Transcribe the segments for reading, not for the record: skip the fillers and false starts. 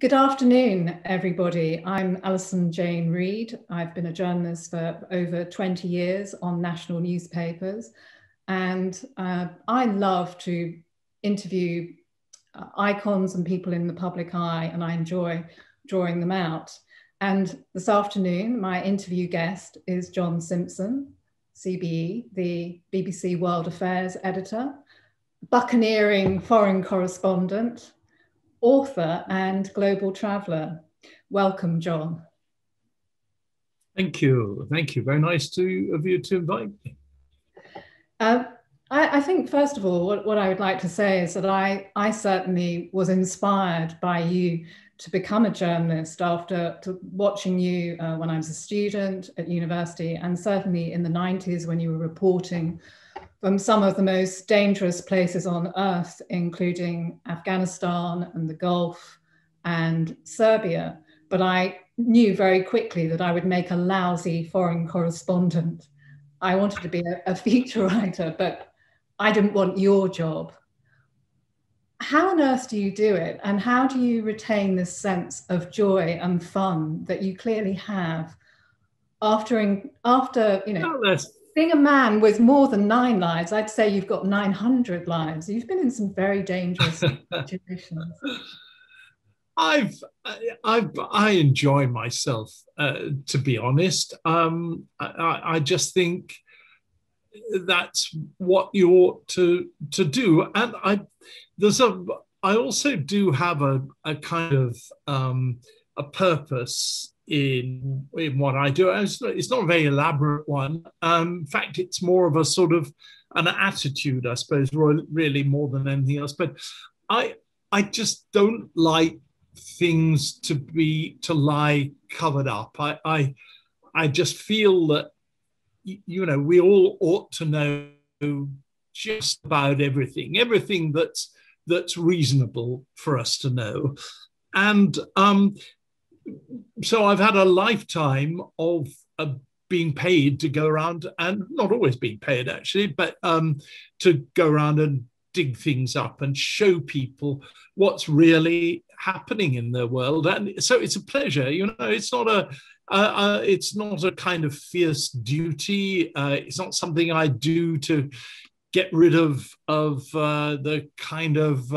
Good afternoon, everybody. I'm Alison Jane Reid. I've been a journalist for over 20 years on national newspapers. And I love to interview icons and people in the public eye, and I enjoy drawing them out. And this afternoon, my interview guest is John Simpson, CBE, the BBC World Affairs editor, buccaneering foreign correspondent, author and global traveller. Welcome, John. Thank you. Thank you. Very nice of you to invite me. I think, first of all, what I would like to say is that I certainly was inspired by you to become a journalist after watching you when I was a student at university, and certainly in the 90s when you were reporting from some of the most dangerous places on earth, including Afghanistan and the Gulf and Serbia. But I knew very quickly that I would make a lousy foreign correspondent. I wanted to be a feature writer, but I didn't want your job. How on earth do you do it? And how do you retain this sense of joy and fun that you clearly have after you know, being a man with more than 9 lives? I'd say you've got 900 lives. You've been in some very dangerous situations. I enjoy myself, to be honest. I just think that's what you ought to do. And I also do have a kind of a purpose in what I do. It's not a very elaborate one. In fact, it's more of a sort of an attitude, I suppose, really more than anything else. But I just don't like things to lie covered up. I just feel that, you know, we all ought to know just about everything that's reasonable for us to know. And so I've had a lifetime of being paid to go around, and not always being paid actually, but to go around and dig things up and show people what's really happening in their world. And so it's a pleasure, you know. It's not a kind of fierce duty. It's not something I do to get rid of the kind of,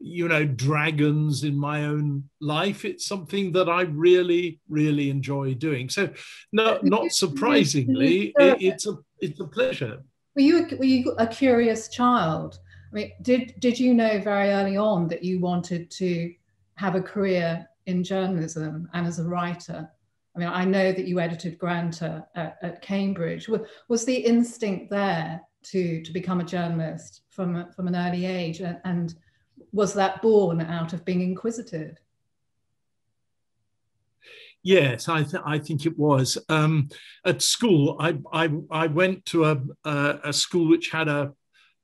you know, dragons in my own life. It's something that I really, really enjoy doing. So, no, not surprisingly, it's a pleasure. Were you a curious child? I mean, did you know very early on that you wanted to have a career in journalism and as a writer? I mean, I know that you edited Granter at Cambridge. Was the instinct there to become a journalist from an early age? And was that born out of being inquisitive? Yes, I think it was. At school, I went to a school which had a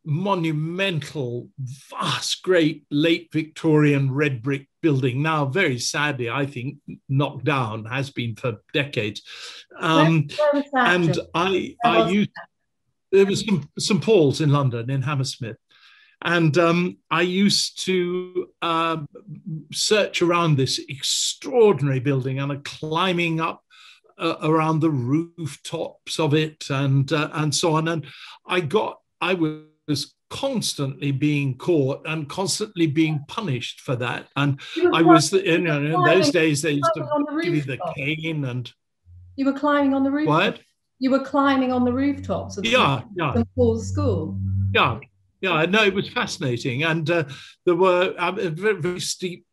monumental, vast, great late Victorian red brick building, now very sadly, I think, knocked down, has been for decades. And I used... It was St. Paul's in London, in Hammersmith. And I used to search around this extraordinary building and climbing up around the rooftops of it and so on. And I was constantly being caught and constantly being punished for that. And I was, you know, in those days they used to give you the cane and... You were climbing on the rooftop? What? You were climbing on the rooftops of St. Paul's School. Yeah, no, it was fascinating. And there were very, very steep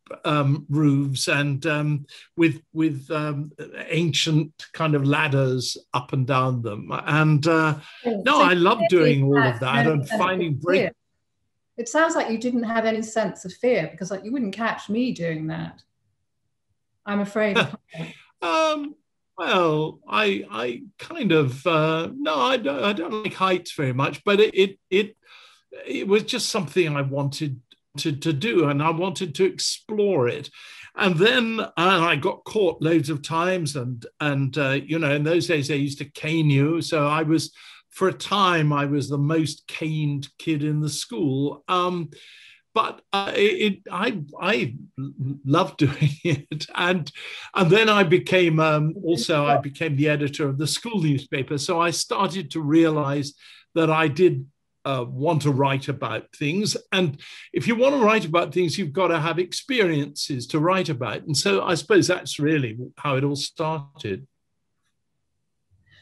roofs and with ancient kind of ladders up and down them. And I loved doing all of that and finding breaks. It sounds like you didn't have any sense of fear, because like you wouldn't catch me doing that. I'm afraid. Well, I kind of, no, I don't like heights very much, but it was just something I wanted to do, and I wanted to explore it. And then I got caught loads of times, and you know, in those days they used to cane you. So I was, for a time, I was the most caned kid in the school. But I loved doing it, and then I became also the editor of the school newspaper. So I started to realize that I did want to write about things, and if you want to write about things, you've got to have experiences to write about. And so I suppose that's really how it all started.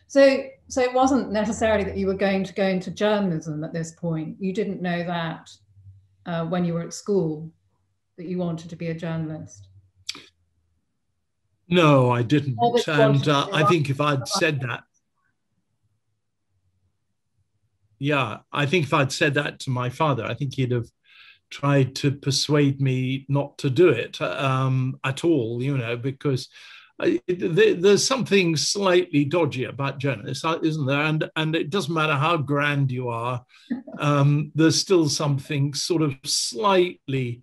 So it wasn't necessarily that you were going to go into journalism at this point. You didn't know that. When you were at school, that you wanted to be a journalist? No, I didn't. And I think if I'd said that, to my father, I think he'd have tried to persuade me not to do it at all, you know, because there's something slightly dodgy about journalists, isn't there? And it doesn't matter how grand you are, there's still something sort of slightly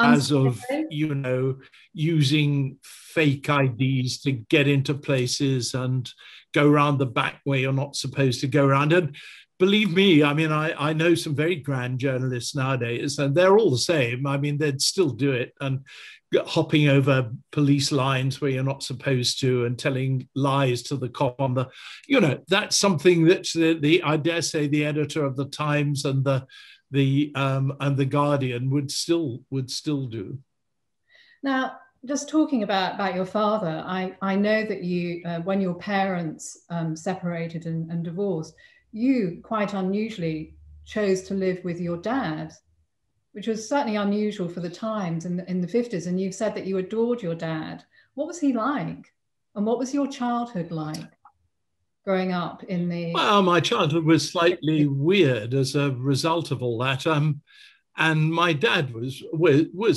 as of, you know, using fake IDs to get into places and go around the back where you're not supposed to go around. And believe me, I mean, I know some very grand journalists nowadays, and they're all the same. I mean, they'd still do it, and hopping over police lines where you're not supposed to, and telling lies to the cop on the, you know, that's something that the I dare say the editor of the Times and the Guardian would still do. Now, just talking about your father, I know that you when your parents separated and divorced, you quite unusually chose to live with your dad, which was certainly unusual for the times in the 50s. And you've said that you adored your dad. What was he like? And what was your childhood like growing up in the... Well, my childhood was slightly weird as a result of all that. And my dad was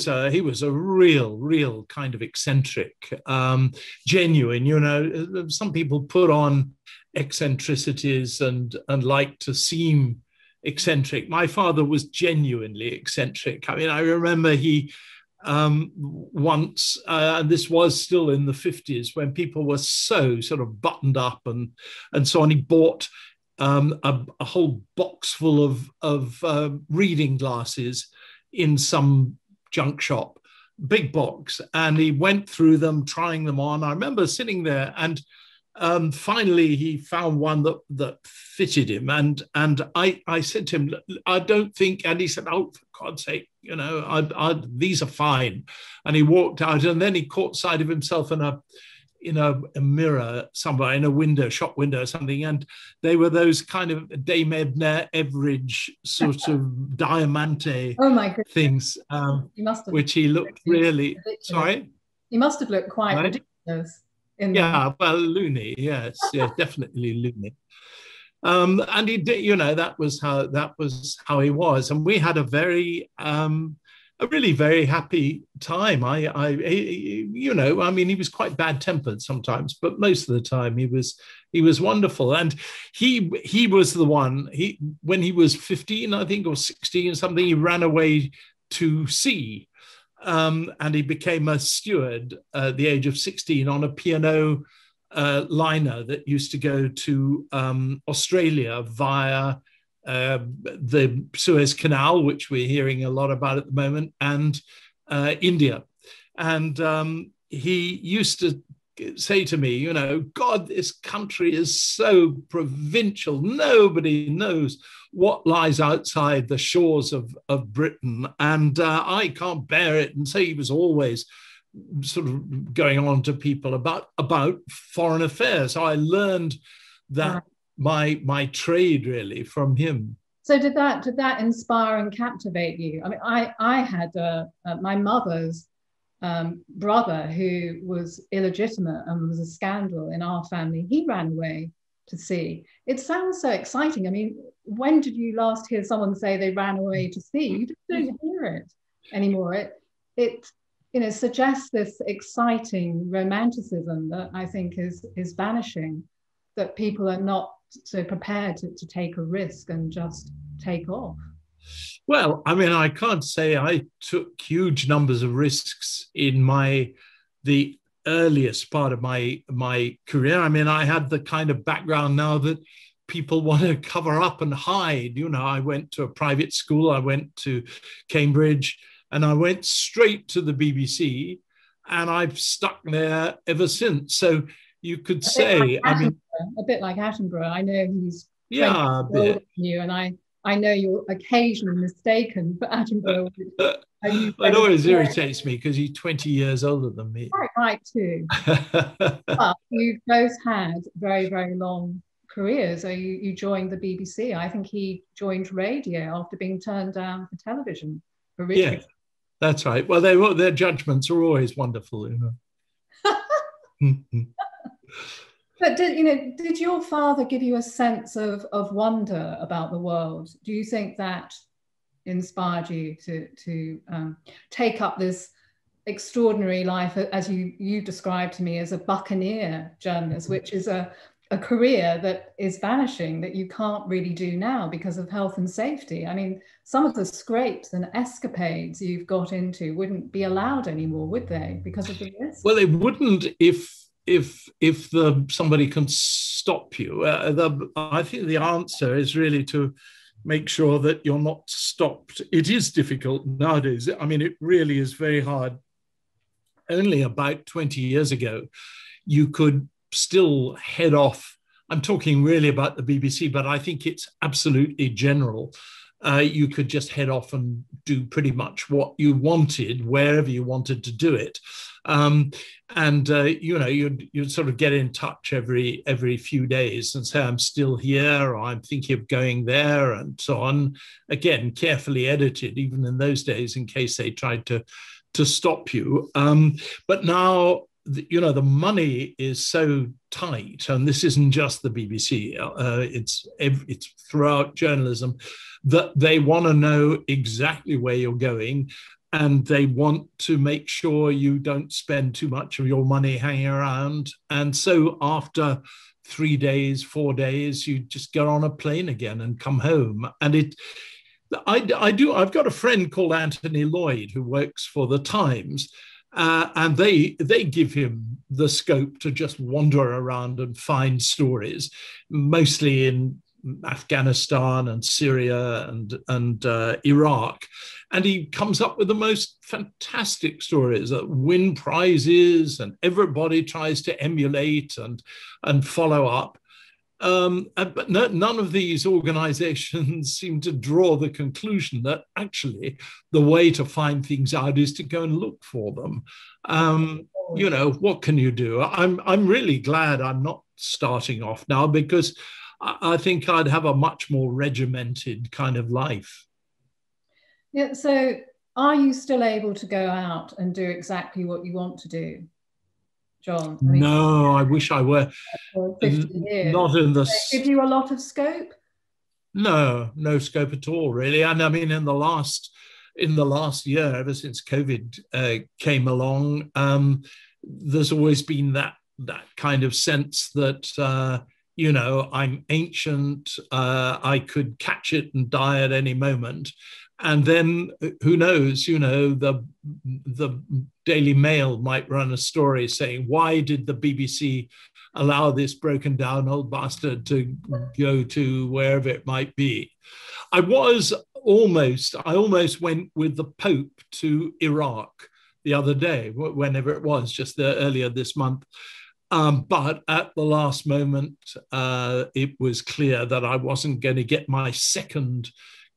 a real kind of eccentric, genuine, you know. Some people put on eccentricities and like to seem eccentric. My father was genuinely eccentric. I mean, I remember he once, and this was still in the 50s when people were so sort of buttoned up and so on, he bought a whole box full of reading glasses in some junk shop, big box, and he went through them, trying them on. I remember sitting there, and finally he found one that fitted him, and I said to him, I don't think, and he said, oh, for God's sake, you know, these are fine. And he walked out, and then he caught sight of himself in a mirror somewhere, in a window, shop window or something, and they were those kind of Dame Ebner Everidge sort of diamante things, which he looked really, sorry? He must have looked quite ridiculous. Loony, yes, definitely loony. And he did, you know, that was how he was, and we had a really very happy time. He was quite bad tempered sometimes, but most of the time he was wonderful. And he was the one. He, when he was 15, I think, or 16 or something, he ran away to sea. And he became a steward at the age of 16 on a P&O liner that used to go to Australia via the Suez Canal, which we're hearing a lot about at the moment, and India. And he used to say to me, you know, God, this country is so provincial. Nobody knows what lies outside the shores of Britain, and I can't bear it. And so he was always sort of going on to people about foreign affairs. So I learned that my trade really from him. So did that inspire and captivate you? I mean, I had my mother's brother, who was illegitimate and was a scandal in our family. He ran away to sea. It sounds so exciting. I mean, when did you last hear someone say they ran away to sea? You just don't hear it anymore. It you know, suggests this exciting romanticism that I think is vanishing, that people are not so prepared to take a risk and just take off. Well, I mean, I can't say I took huge numbers of risks in the earliest part of my career. I mean, I had the kind of background now that people want to cover up and hide. You know, I went to a private school, I went to Cambridge, and I went straight to the BBC, and I've stuck there ever since. So you could say, I mean, a bit like Attenborough. I know he's you, and I know you're occasionally mistaken for Attenborough. It always irritates me because he's 20 years older than me. Quite right, too. But you both had very, very long careers. So you joined the BBC. I think he joined radio after being turned down for television. Originally. Yeah, that's right. Well, their judgments are always wonderful, you know. But did your father give you a sense of wonder about the world? Do you think that inspired you to take up this extraordinary life, as you described to me, as a buccaneer journalist, which is a career that is vanishing, that you can't really do now because of health and safety? I mean, some of the scrapes and escapades you've got into wouldn't be allowed anymore, would they, because of the risk? Well, they wouldn't if somebody can stop you. I think the answer is really to make sure that you're not stopped. It is difficult nowadays. I mean, it really is very hard. Only about 20 years ago, you could still head off. I'm talking really about the BBC, but I think it's absolutely general. You could just head off and do pretty much what you wanted, wherever you wanted to do it. You'd sort of get in touch every few days and say, I'm still here, or I'm thinking of going there, and so on. Again, carefully edited, even in those days, in case they tried to stop you. But now, you know, the money is so tight, and this isn't just the BBC, it's throughout journalism, that they want to know exactly where you're going, and they want to make sure you don't spend too much of your money hanging around. And so after 3 days, 4 days, you just go on a plane again and come home. And I've got a friend called Anthony Lloyd who works for The Times, and they give him the scope to just wander around and find stories, mostly in Afghanistan and Syria and Iraq. And he comes up with the most fantastic stories that win prizes and everybody tries to emulate and follow up. But none of these organizations seem to draw the conclusion that actually the way to find things out is to go and look for them. You know, what can you do? I'm really glad I'm not starting off now, because I think I'd have a much more regimented kind of life. Yeah. So are you still able to go out and do exactly what you want to do, John? I mean, no, I wish I were. For 50 years. Not in the... They give you a lot of scope? No, no scope at all, really. And I mean, in the last year, ever since COVID came along, there's always been that kind of sense that... you know, I'm ancient, I could catch it and die at any moment. And then who knows, you know, the Daily Mail might run a story saying, why did the BBC allow this broken down old bastard to go to wherever it might be? I almost went with the Pope to Iraq the other day, whenever it was, just earlier this month. But at the last moment, it was clear that I wasn't going to get my second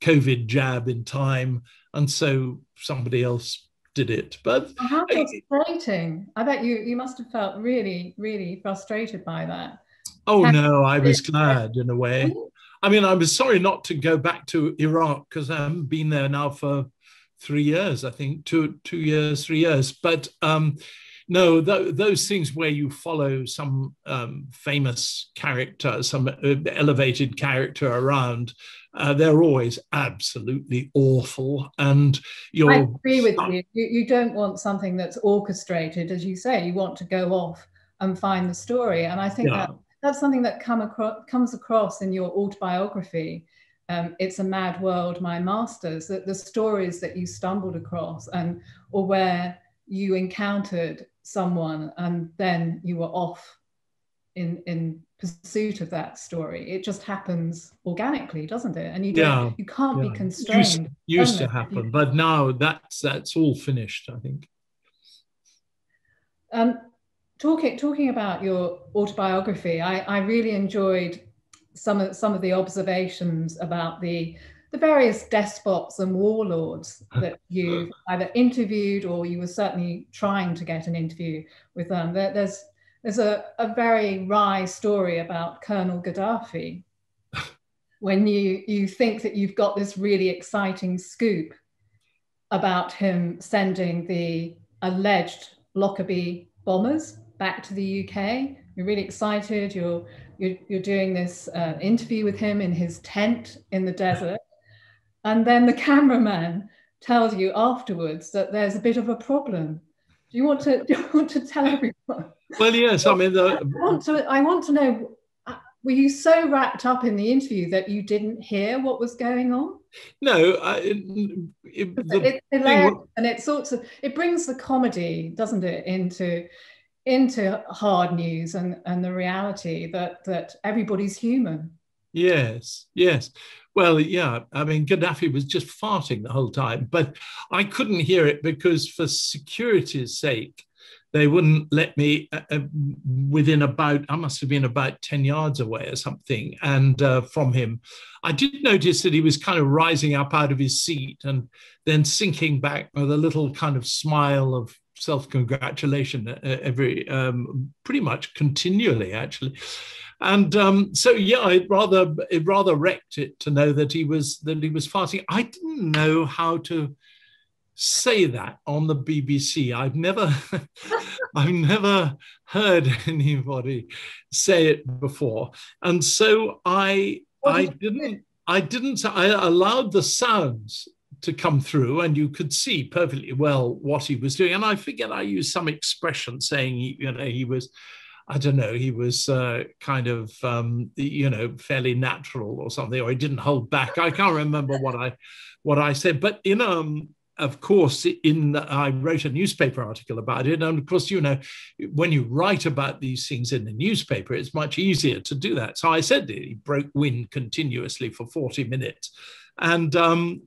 COVID jab in time. And so somebody else did it. But how frustrating. I bet you must have felt really, really frustrated by that. Oh, no, I was glad in a way. I mean, I was sorry not to go back to Iraq because I haven't been there now for 3 years, I think, two years, 3 years. But... no, those things where you follow some famous character, some elevated character around, they're always absolutely awful. And you're... I agree with you. You don't want something that's orchestrated, as you say. You want to go off and find the story. And I think that's something that comes across in your autobiography. It's a Mad World, My Masters, that the stories that you stumbled across or where you encountered someone and then you were off in pursuit of that story. It just happens organically, doesn't it? And you can't be constrained. Used to happen, but now that's all finished, I think. Talking about your autobiography, I really enjoyed some of the observations about the various despots and warlords that you either interviewed or you were certainly trying to get an interview with them. There's a very wry story about Colonel Gaddafi when you think that you've got this really exciting scoop about him sending the alleged Lockerbie bombers back to the UK. You're really excited. You're doing this interview with him in his tent in the desert. And then the cameraman tells you afterwards that there's a bit of a problem. Do you want to tell everyone? Well, yes, I mean... I want to know, were you so wrapped up in the interview that you didn't hear what was going on? No. It's hilarious, and it sorts of... It brings the comedy, doesn't it, into hard news and the reality that everybody's human. Yes. Well, yeah, I mean, Gaddafi was just farting the whole time, but I couldn't hear it because for security's sake, they wouldn't let me I must have been about 10 yards away or something, and from him. I did notice that he was kind of rising up out of his seat and then sinking back with a little kind of smile of self-congratulation pretty much continually, actually. And so, yeah, it rather wrecked it to know that he was farting. I didn't know how to say that on the BBC. I've never heard anybody say it before, and so I didn't. I allowed the sounds to come through, and you could see perfectly well what he was doing. And I forget, I used some expression saying, he was, I don't know, he was kind of, fairly natural or something, or he didn't hold back. I can't remember what I said, but of course, I wrote a newspaper article about it. And of course, when you write about these things in the newspaper, it's much easier to do that. So I said that he broke wind continuously for 40 minutes and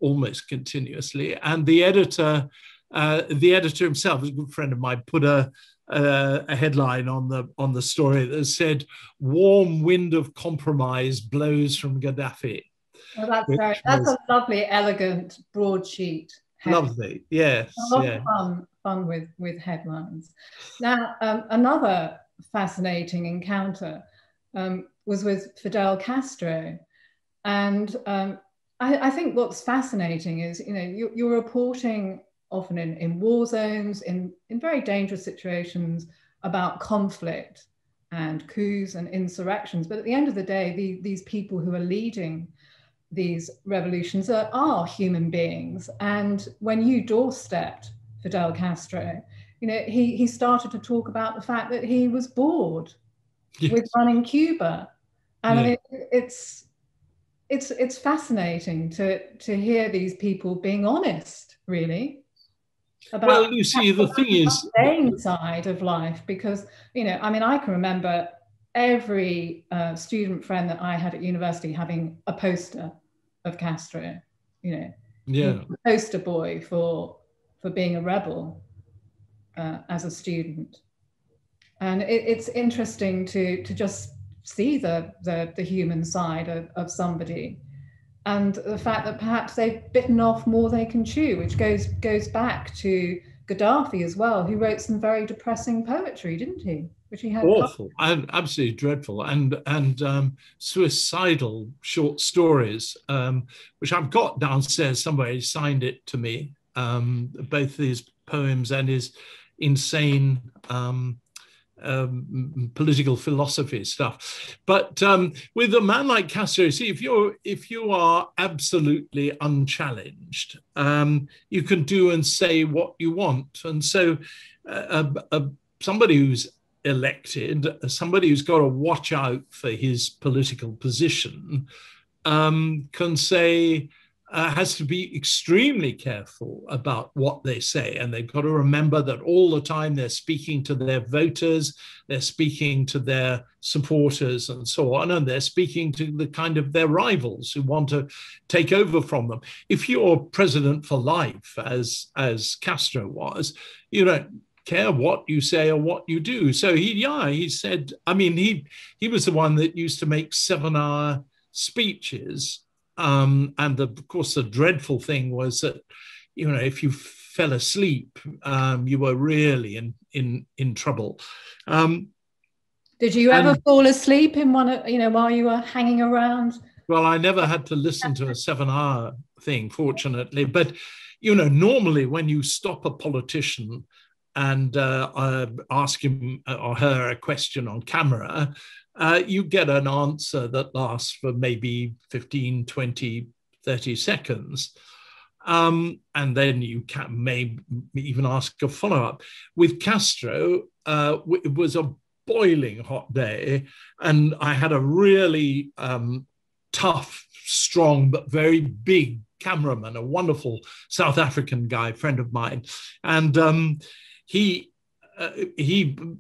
almost continuously. And the editor himself, a good friend of mine, put a headline on the story that said, "Warm wind of compromise blows from Gaddafi." Well, that's a lovely, elegant broadsheet. Lovely, yes. A lot of fun with headlines. Now, another fascinating encounter was with Fidel Castro. And I think what's fascinating is, you're reporting often in war zones, in very dangerous situations, about conflict and coups and insurrections. But at the end of the day, these people who are leading these revolutions are human beings. And when you doorstepped Fidel Castro, he started to talk about the fact that he was bored with running Cuba. And it's fascinating to hear these people being honest, really. About well, you see, the thing is... ...the side of life, because, I can remember every student friend that I had at university having a poster of Castro, a poster boy for being a rebel as a student. And it's interesting to just see the human side of somebody, and the fact that perhaps they've bitten off more they can chew, which goes back to Gaddafi as well, who wrote some very depressing poetry, didn't he? Which he had awful, absolutely dreadful, and suicidal short stories, which I've got downstairs somewhere. He signed it to me, both these poems and his insane political philosophy stuff. But with a man like Castro, see, if you are absolutely unchallenged, you can do and say what you want. And so somebody who's elected, somebody who's got to watch out for his political position, can say has to be extremely careful about what they say. And they've got to remember that all the time they're speaking to their voters, they're speaking to their supporters and so on, and they're speaking to the kind of their rivals who want to take over from them. If you're president for life, as Castro was, you don't care what you say or what you do. So he said, I mean, he was the one that used to make 7-hour speeches. And of course, the dreadful thing was that, you know, if you fell asleep, you were really in trouble. Did you ever fall asleep in one of, you know, while you were hanging around? Well, I never had to listen to a 7-hour thing, fortunately. But, you know, normally when you stop a politician and ask him or her a question on camera, you get an answer that lasts for maybe 15, 20, 30 seconds. And then you can maybe even ask a follow-up. With Castro, it was a boiling hot day, and I had a really tough, strong, but very big cameraman, a wonderful South African guy, friend of mine. And he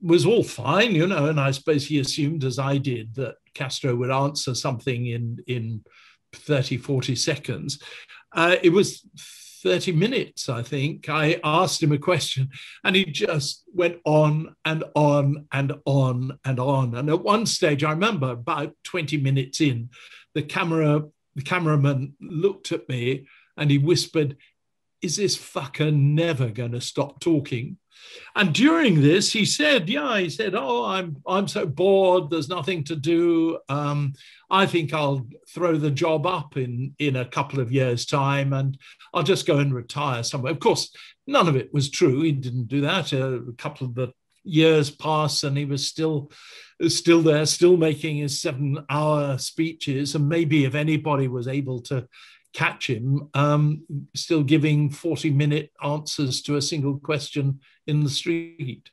was all fine, you know, and I suppose he assumed, as I did, that Castro would answer something in 30, 40 seconds. It was 30 minutes, I think. I asked him a question and he just went on and on and on and on. And at one stage, I remember about 20 minutes in, the cameraman looked at me and he whispered, "Is this fucker never going to stop talking?" And during this, he said, "Oh, I'm so bored. There's nothing to do. I think I'll throw the job up in a couple of years' time, and I'll just go and retire somewhere." Of course, none of it was true. He didn't do that. A couple of the years passed, and he was still there, still making his 7-hour speeches. And maybe if anybody was able to catch him, still giving 40-minute answers to a single question in the street.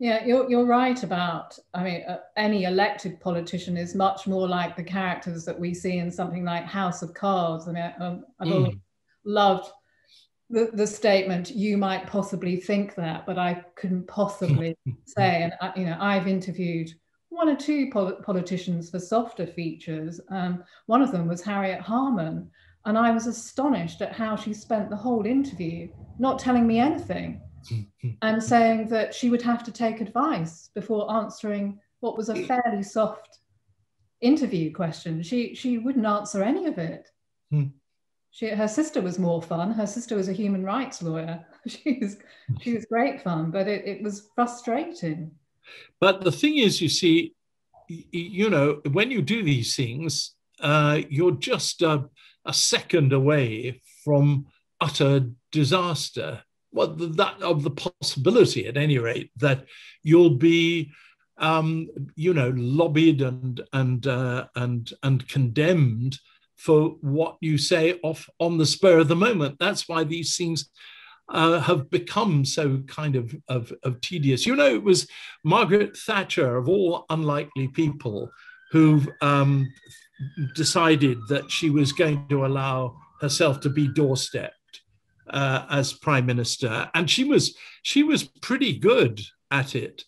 Yeah, you're right about, I mean, any elected politician is much more like the characters that we see in something like House of Cards. And I've always loved the statement, "You might possibly think that, but I couldn't possibly say." And, you know, I've interviewed one or two politicians for softer features. One of them was Harriet Harman. And I was astonished at how she spent the whole interview not telling me anything and saying that she would have to take advice before answering what was a fairly soft interview question. She wouldn't answer any of it. Her sister was more fun. Her sister was a human rights lawyer. She was great fun, but it was frustrating. But the thing is, you see, you know, when you do these things, you're just a second away from utter disaster. Well, that of the possibility, at any rate, that you'll be, you know, lobbied and condemned for what you say off on the spur of the moment. That's why these things have become so kind of tedious. You know, it was Margaret Thatcher, of all unlikely people, who decided that she was going to allow herself to be doorstepped as prime minister. And she was pretty good at it.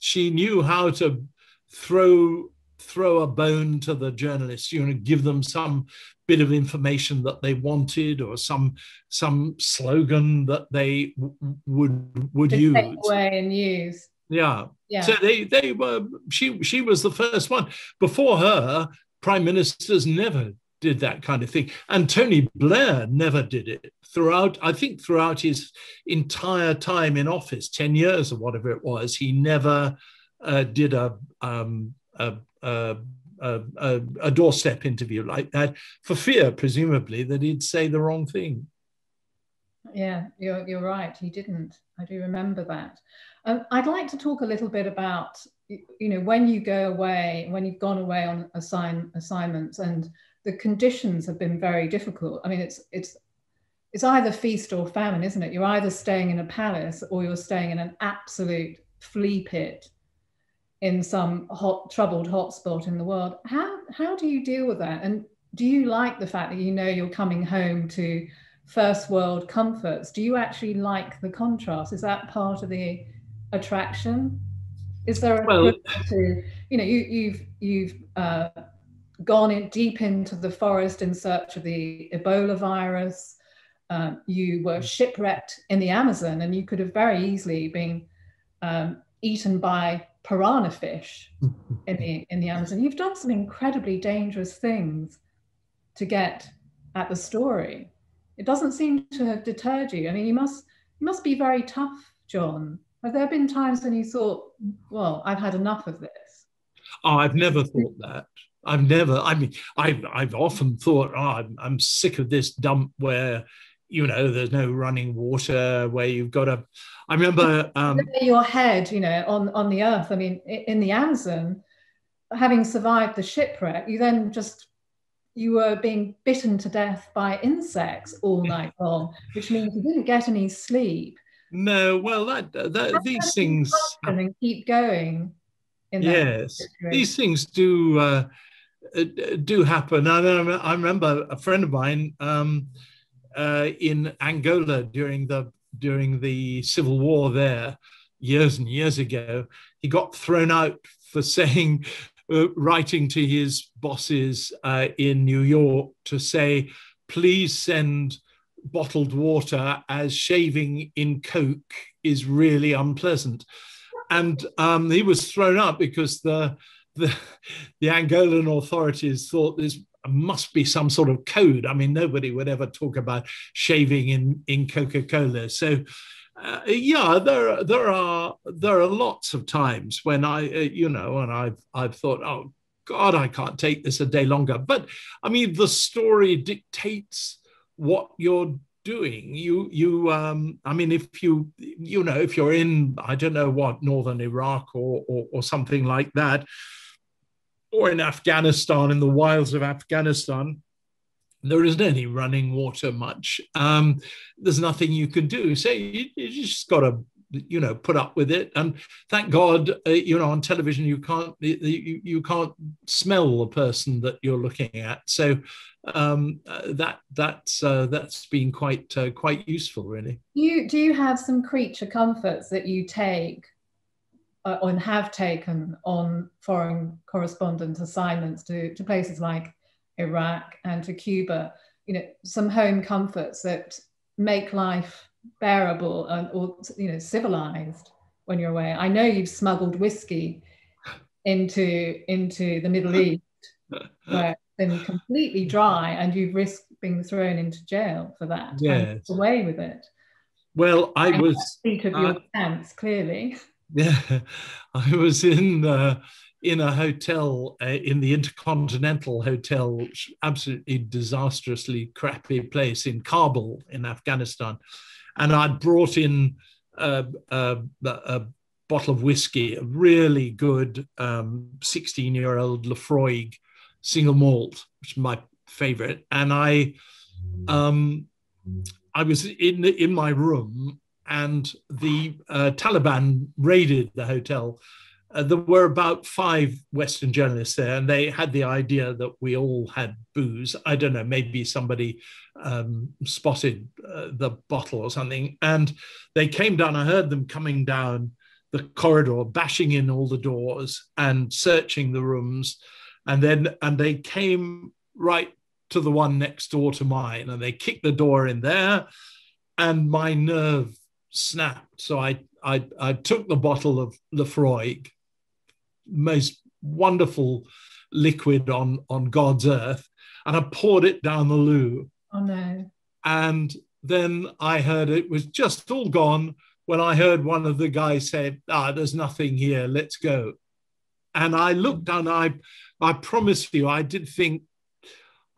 She knew how to throw a bone to the journalists, you know, give them some bit of information that they wanted or some slogan that they would use. Take away and use. Yeah. So they were. She was the first one. Before her, prime ministers never did that kind of thing, and Tony Blair never did it throughout. I think throughout his entire time in office, 10 years or whatever it was, he never did a doorstep interview like that, for fear, presumably, that he'd say the wrong thing. Yeah, you're right. He didn't. I do remember that. I'd like to talk a little bit about, you know, when you go away, when you've gone away on assignments, and the conditions have been very difficult. I mean, it's either feast or famine, isn't it? You're either staying in a palace or you're staying in an absolute flea pit in some hot, troubled hotspot in the world. How do you deal with that? And do you like the fact that you know you're coming home to first world comforts? Do you actually like the contrast? Is that part of the attraction? Is there a you've gone in deep into the forest in search of the Ebola virus. You were shipwrecked in the Amazon, and you could have very easily been eaten by piranha fish in the Amazon. You've done some incredibly dangerous things to get at the story. It doesn't seem to have deterred you. I mean, you must be very tough, John. Have there been times when you thought, well, I've had enough of this? Oh, I've never thought that. I've often thought, oh, I'm sick of this dump where, you know, there's no running water, where you've got to, I remember... your head, you know, on the earth. I mean, in the Amazon, having survived the shipwreck, you then just, you were being bitten to death by insects all night long, which means you didn't get any sleep. No, well, these things... And keep going. Yes, these things do happen. I remember a friend of mine in Angola during the civil war there, years and years ago. He got thrown out for saying, writing to his bosses in New York to say, please send bottled water, as shaving in Coke is really unpleasant. And he was thrown up because the Angolan authorities thought this must be some sort of code. I mean, nobody would ever talk about shaving in Coca-Cola. So, yeah, there are lots of times when I've thought, oh God, I can't take this a day longer. But I mean, the story dictates what you're doing. I mean, if if you're in, I don't know what, northern Iraq or something like that, or in Afghanistan, in the wilds of Afghanistan, there isn't any running water much. There's nothing you can do. So you just got to, put up with it. And thank God, on television you can't smell the person that you're looking at. So that's been quite useful, really. Do you have some creature comforts that you take and have taken on foreign correspondent assignments to places like Iraq and to Cuba? Some home comforts that make life bearable and, or civilized when you're away. I know you've smuggled whiskey into the Middle East, where it's been completely dry, and you've risked being thrown into jail for that. Yes, and away with it. Well, I was speak of your pants, clearly. Yeah, I was in a hotel, in the Intercontinental Hotel, absolutely disastrously crappy place in Kabul in Afghanistan. And I'd brought in a bottle of whiskey, a really good 16-year-old Laphroaig single malt, which is my favorite. And I was in my room, and the Taliban raided the hotel. There were about 5 Western journalists there, and they had the idea that we all had booze. I don't know, maybe somebody spotted the bottle or something. And they came down. I heard them coming down the corridor, bashing in all the doors and searching the rooms. And they came right to the one next door to mine, and they kicked the door in there, and my nerve snapped. So I took the bottle of Laphroaig, most wonderful liquid on God's earth, and I poured it down the loo. Oh no. And then I heard it was just all gone when I heard one of the guys say, there's nothing here, let's go. And I looked down, I promise you, I did think,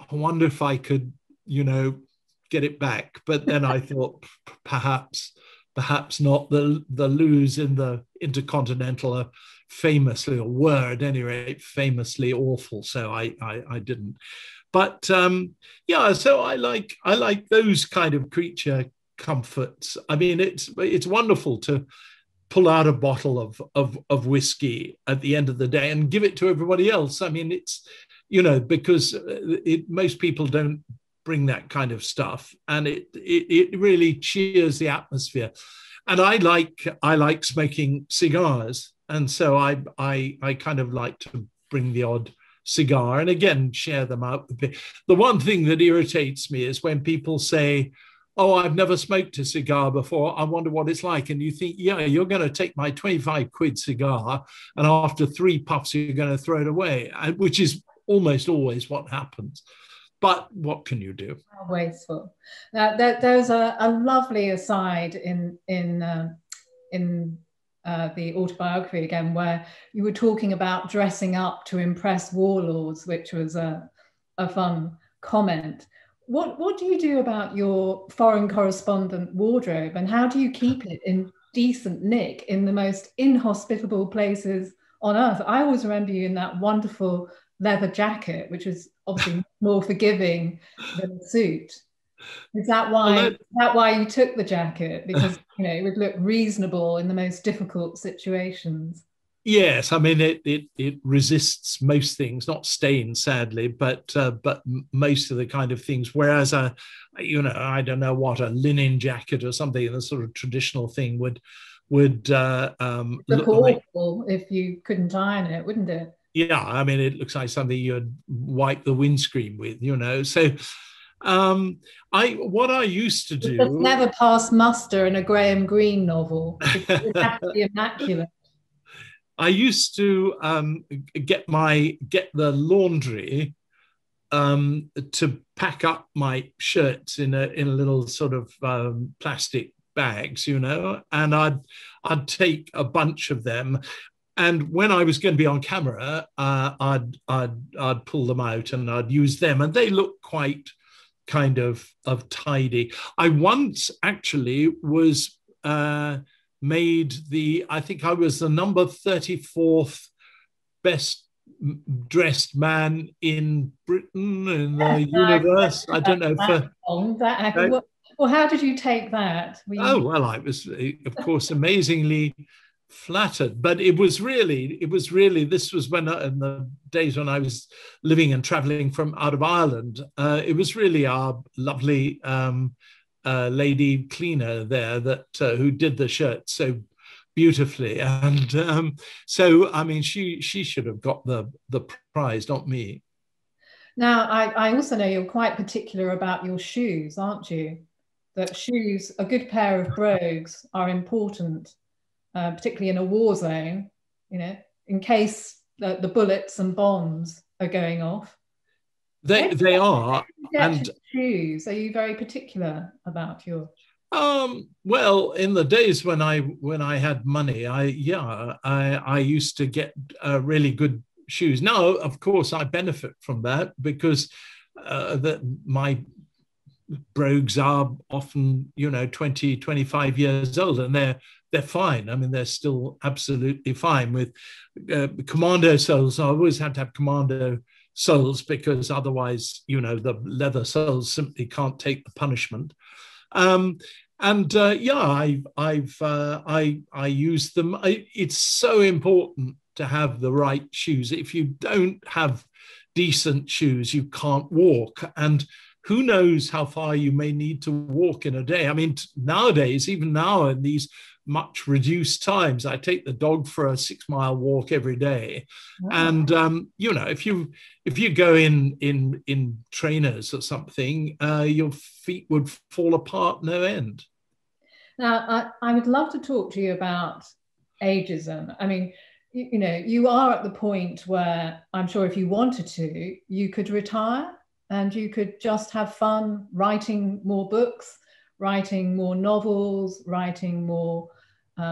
I wonder if I could, get it back. But then I thought, perhaps not. The loos in the Intercontinental are famously, or were at any rate, famously awful. So I didn't. But so I like those kind of creature comforts. I mean, it's wonderful to pull out a bottle of whiskey at the end of the day and give it to everybody else. I mean, it's you know, because most people don't bring that kind of stuff, and it really cheers the atmosphere. And I like smoking cigars, and so I kind of like to bring the odd cigar, and again share them out with people. The one thing that irritates me is when people say, "Oh, I've never smoked a cigar before. I wonder what it's like." And you think, yeah, you're going to take my 25 quid cigar, and after 3 puffs, you're going to throw it away, which is almost always what happens. But what can you do? Oh, wasteful. Now, there's a lovely aside in the autobiography again, where you were talking about dressing up to impress warlords, which was a fun comment. What do you do about your foreign correspondent wardrobe, and how do you keep it in decent nick in the most inhospitable places on earth? I always remember you in that wonderful leather jacket, which is obviously more forgiving than a suit. Is that why, well, that why you took the jacket? Because, you know, it would look reasonable in the most difficult situations. Yes, I mean, it resists most things, not stains, sadly, but most of the kind of things. Whereas a linen jacket or something, the sort of traditional thing would look awful, like, if you couldn't iron it, wouldn't it? Yeah, I mean, it looks like something you'd wipe the windscreen with, you know. So what I used to do, it's never passed muster in a Graham Greene novel. It's absolutely immaculate. I used to get the laundry to pack up my shirts in a little sort of plastic bags, you know, and I'd take a bunch of them, and when I was going to be on camera, I'd pull them out and I'd use them, and they looked quite kind of tidy. I once actually was. I think I was the number 34th best dressed man in Britain in the universe. I don't know. Well, how did you take that? I was, of course, amazingly flattered. But it was really, this was when, in the days when I was living and traveling from out of Ireland, it was really our lovely lady cleaner there who did the shirt so beautifully, and so I mean she should have got the prize, not me. Now I also know you're quite particular about your shoes, aren't you? That shoes, a good pair of brogues, are important, particularly in a war zone, you know, in case the bullets and bombs are going off. They are. And shoes, are you very particular about your? Well, in the days when I had money, I used to get really good shoes. Now, of course, I benefit from that because my brogues are often, you know, 20, 25 years old, and they're fine. I mean, they're still absolutely fine. With commando soles, I always had to have commando soles because otherwise, you know, the leather soles simply can't take the punishment. I use them. It's so important to have the right shoes. If you don't have decent shoes, you can't walk. And who knows how far you may need to walk in a day. I mean, nowadays, even now in these much reduced times, I take the dog for a 6-mile walk every day. Wow. And, you know, if you go in trainers or something, your feet would fall apart no end. Now, I would love to talk to you about ageism. I mean, you know, you are at the point where I'm sure if you wanted to, you could retire. And you could just have fun writing more books, writing more novels, writing more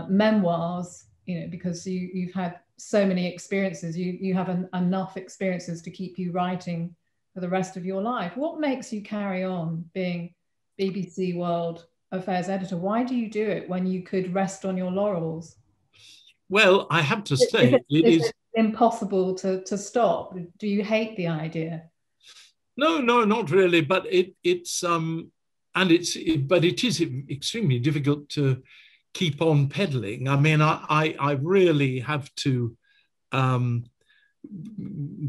memoirs, you know, because you've had so many experiences. You have enough experiences to keep you writing for the rest of your life. What makes you carry on being BBC World Affairs editor? Why do you do it when you could rest on your laurels? Well, I have to say, it is impossible to stop. Do you hate the idea? No, not really. But it is extremely difficult to keep on peddling. I mean, I really have to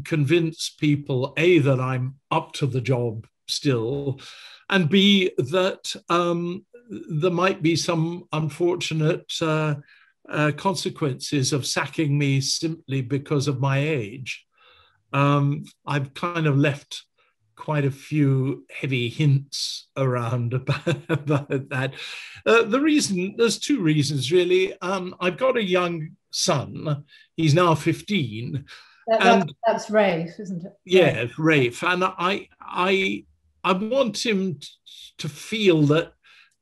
convince people, A, that I'm up to the job still, and B, that there might be some unfortunate consequences of sacking me simply because of my age. I've kind of left quite a few heavy hints around about that. The reason, there's two reasons really. I've got a young son, he's now 15. That's Rafe, isn't it? Yeah, Rafe. And I want him to feel that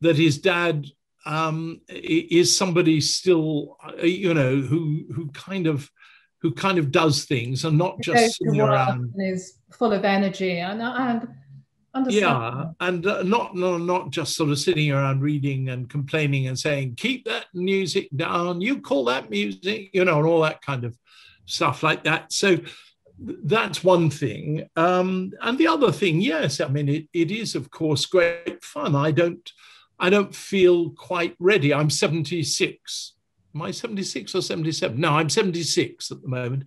his dad is somebody still, you know, who kind of does things and not just sitting around. And is full of energy and understand. Yeah, and not just sort of sitting around reading and complaining and saying, keep that music down, you call that music, you know, and all that kind of stuff like that. So that's one thing. And the other thing, yes, I mean, it is, of course, great fun. I don't feel quite ready. I'm 76. Am I 76 or 77? No, I'm 76 at the moment,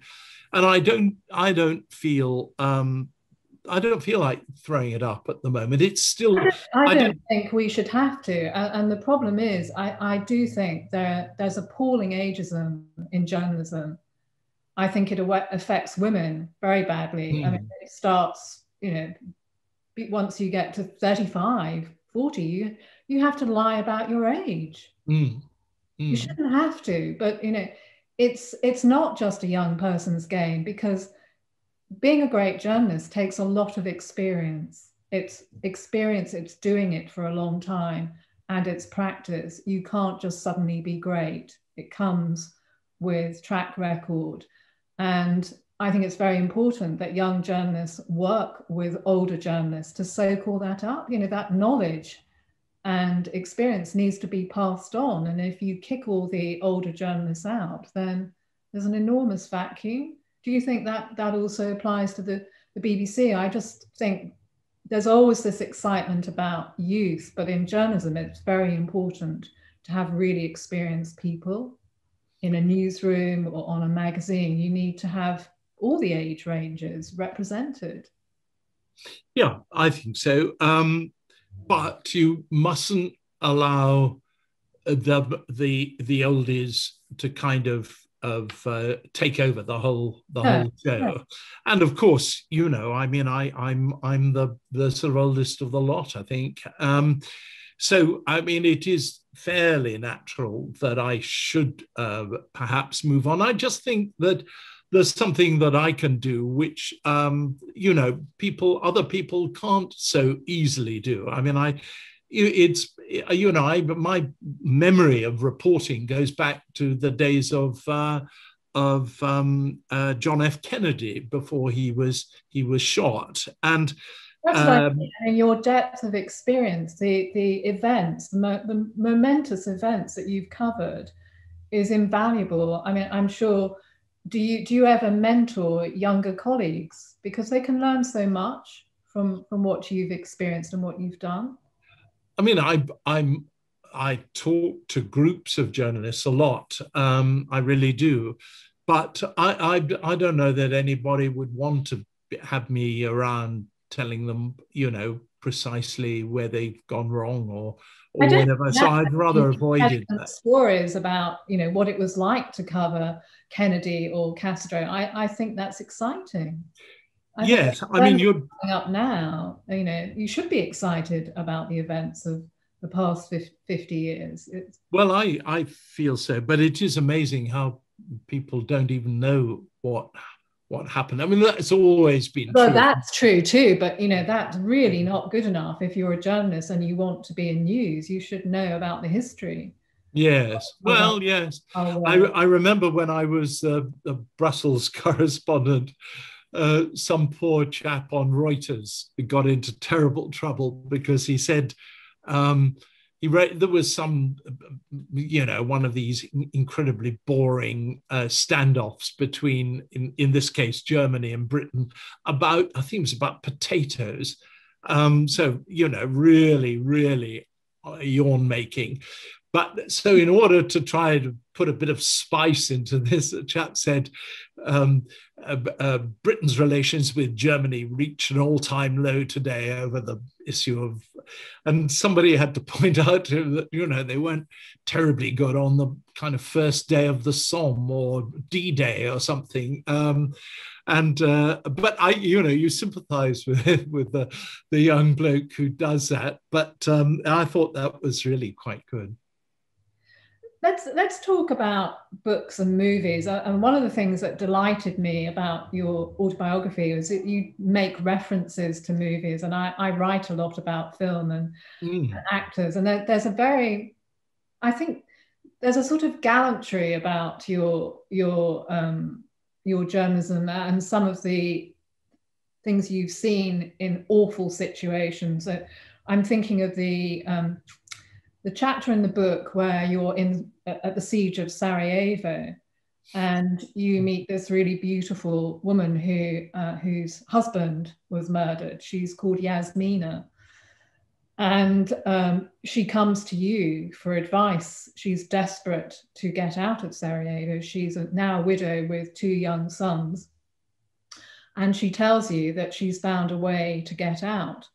and I don't feel like throwing it up at the moment. It's still. I don't think we should have to. And the problem is, I do think there's appalling ageism in journalism. I think it affects women very badly. I mean, it starts, you know, once you get to 35, 40, you have to lie about your age. You shouldn't have to, but, you know, it's not just a young person's game, because being a great journalist takes a lot of experience. It's experience, it's doing it for a long time, and it's practice. You can't just suddenly be great. It comes with track record. And I think it's very important that young journalists work with older journalists to soak all that up. You know, that knowledge and experience needs to be passed on. And if you kick all the older journalists out, then there's an enormous vacuum. Do you think that also applies to the BBC? I just think there's always this excitement about youth, but in journalism, it's very important to have really experienced people in a newsroom or on a magazine. You need to have all the age ranges represented. Yeah, I think so. But you mustn't allow the oldies to kind of take over the whole show. No. And of course, you know, I mean, I'm the sort of oldest of the lot, I think. So I mean, it is fairly natural that I should perhaps move on. I just think that there's something that I can do, which, you know, other people can't so easily do. I mean, my memory of reporting goes back to the days of John F. Kennedy before he was shot. And that's your depth of experience, the events, the momentous events that you've covered is invaluable. I mean, I'm sure. Do you ever mentor younger colleagues? Because they can learn so much from what you've experienced and what you've done. I mean, I talk to groups of journalists a lot. I really do. But I don't know that anybody would want to have me around telling them, you know, precisely where they've gone wrong or whatever. So I'd rather avoided that. Stories about, you know, what it was like to cover Kennedy or Castro. I think that's exciting. Yes, I mean, you're coming up now. You know, you should be excited about the events of the past 50 years. Well, I feel so, but it is amazing how people don't even know what happened. I mean, that's always been true. Well, that's true too, but, you know, that's really not good enough. If you're a journalist and you want to be in news, you should know about the history. Yes, well, yes. I remember when I was a Brussels correspondent, some poor chap on Reuters got into terrible trouble because he said, he wrote, there was some, you know, one of these incredibly boring standoffs between, in this case, Germany and Britain about, I think it was about potatoes. So, you know, really, really yawn making. But so in order to try to put a bit of spice into this, the chap said, Britain's relations with Germany reached an all-time low today over the issue of, and somebody had to point out to them that, you know, they weren't terribly good on the kind of first day of the Somme or D-Day or something. But I, you know, you sympathise with the young bloke who does that. But I thought that was really quite good. Let's talk about books and movies. And one of the things that delighted me about your autobiography was that you make references to movies. And I write a lot about film and actors. And there's a very, I think, there's a sort of gallantry about your journalism and some of the things you've seen in awful situations. So I'm thinking of the chapter in the book where you're in at the siege of Sarajevo, and you meet this really beautiful woman who whose husband was murdered. She's called Yasmina, and she comes to you for advice. She's desperate to get out of Sarajevo. She's now a widow with 2 young sons, and she tells you that she's found a way to get out,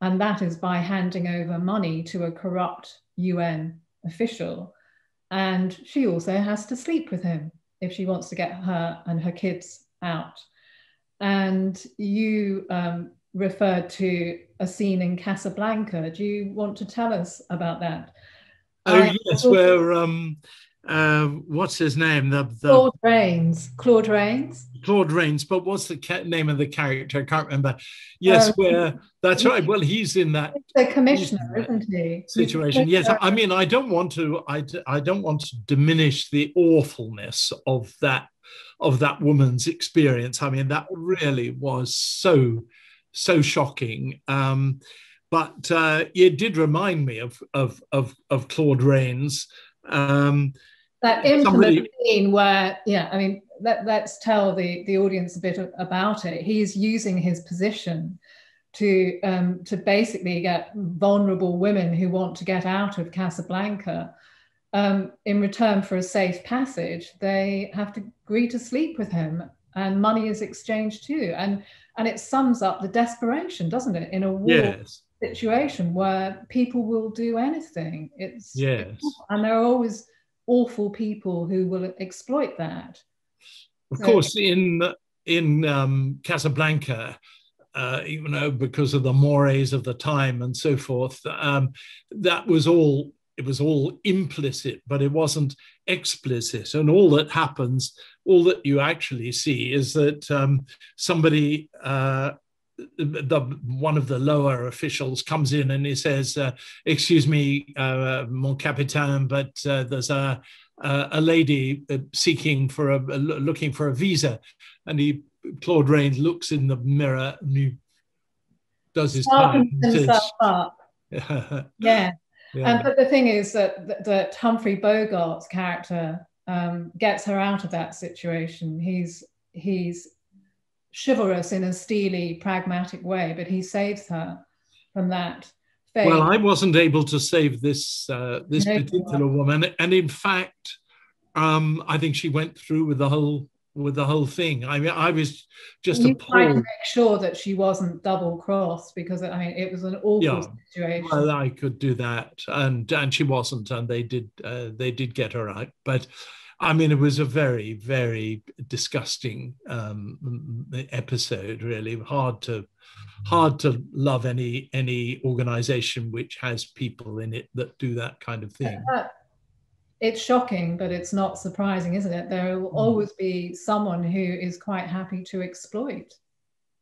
and that is by handing over money to a corrupt UN official. And she also has to sleep with him if she wants to get her and her kids out. And you referred to a scene in Casablanca. Do you want to tell us about that? Oh, yes, where, what's his name? Claude Rains, but what's the name of the character? I can't remember. Yes, where that's right. Well, he's in that. The commissioner, isn't he? Situation. Yes, I mean, I don't want to diminish the awfulness of that woman's experience. I mean, that really was so shocking. But it did remind me of Claude Rains. That intimate scene where, yeah, I mean, let's tell the audience a bit about it. He's using his position to basically get vulnerable women who want to get out of Casablanca. In return for a safe passage, they have to agree to sleep with him, and money is exchanged too. And it sums up the desperation, doesn't it, in a war? Yes. Situation where people will do anything. It's, yes, and there are always awful people who will exploit that. Of course, in Casablanca, you know, because of the mores of the time and so forth, that was all. It was all implicit, but it wasn't explicit. And all that happens, all that you actually see, is that somebody. One of the lower officials comes in and he says, excuse me, mon capitaine, but there's a lady looking for a visa. And Claude Rains looks in the mirror and he does his part. Yeah. But the thing is that Humphrey Bogart's character gets her out of that situation. He's chivalrous in a steely, pragmatic way, but he saves her from that fate. Well, I wasn't able to save this particular woman, and in fact, I think she went through with the whole thing. I mean, I was just appalled. You tried to make sure that she wasn't double-crossed, because I mean, it was an awful situation. Well, I could do that, and she wasn't, and they did get her out, but. I mean, it was a very, very disgusting episode. Really hard to love any organisation which has people in it that do that kind of thing. It's shocking, but it's not surprising, isn't it? There will always be someone who is quite happy to exploit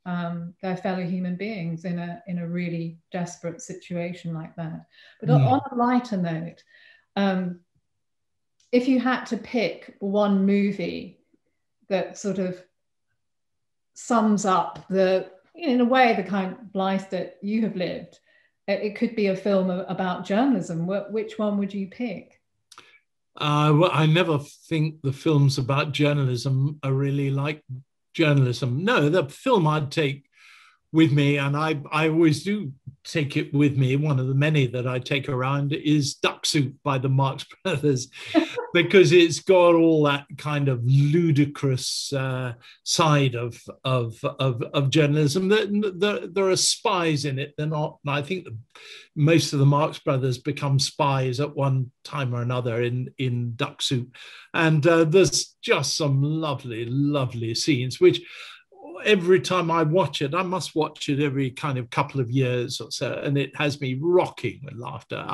their fellow human beings in a really desperate situation like that. But on a lighter note. If you had to pick one movie that sort of sums up the kind of life that you have lived, it could be a film about journalism. Which one would you pick? Well, I never think the films about journalism are really like journalism. No, the film I'd take with me, and I always do take it with me, one of the many that I take around, is Duck Soup by the Marx Brothers. because it's got all that kind of ludicrous side of journalism. There are spies in it. They're not. And I think most of the Marx Brothers become spies at one time or another in Duck Soup, and there's just some lovely, lovely scenes which. Every time I watch it, I must watch it every kind of couple of years or so, and it has me rocking with laughter.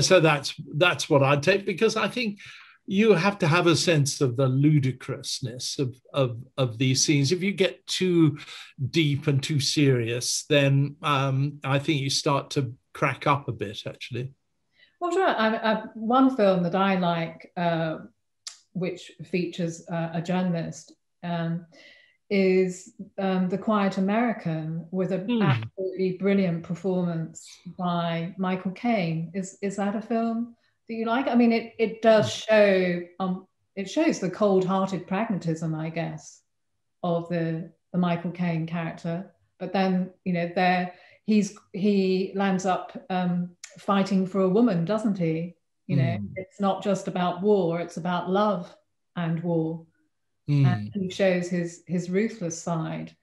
So that's what I'd take, because I think you have to have a sense of the ludicrousness of these scenes. If you get too deep and too serious, then I think you start to crack up a bit, actually. Well, sure. One film that I like, which features a journalist, is The Quiet American, with an absolutely brilliant performance by Michael Caine. Is that a film that you like? I mean, it does show, it shows the cold-hearted pragmatism, I guess, of the Michael Caine character. But then, you know, he lands up fighting for a woman, doesn't he? You know, it's not just about war, it's about love and war. And he shows his ruthless side,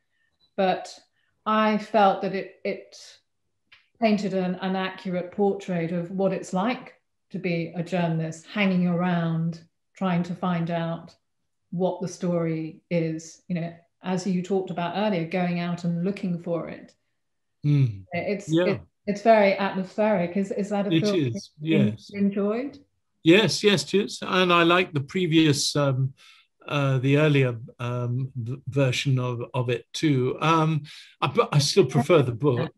but I felt that it painted an accurate portrait of what it's like to be a journalist, hanging around trying to find out what the story is. You know, as you talked about earlier, going out and looking for it. It's very atmospheric. Is that a film you enjoyed? Yes. And I like the previous. The earlier version of it too. I still prefer the book.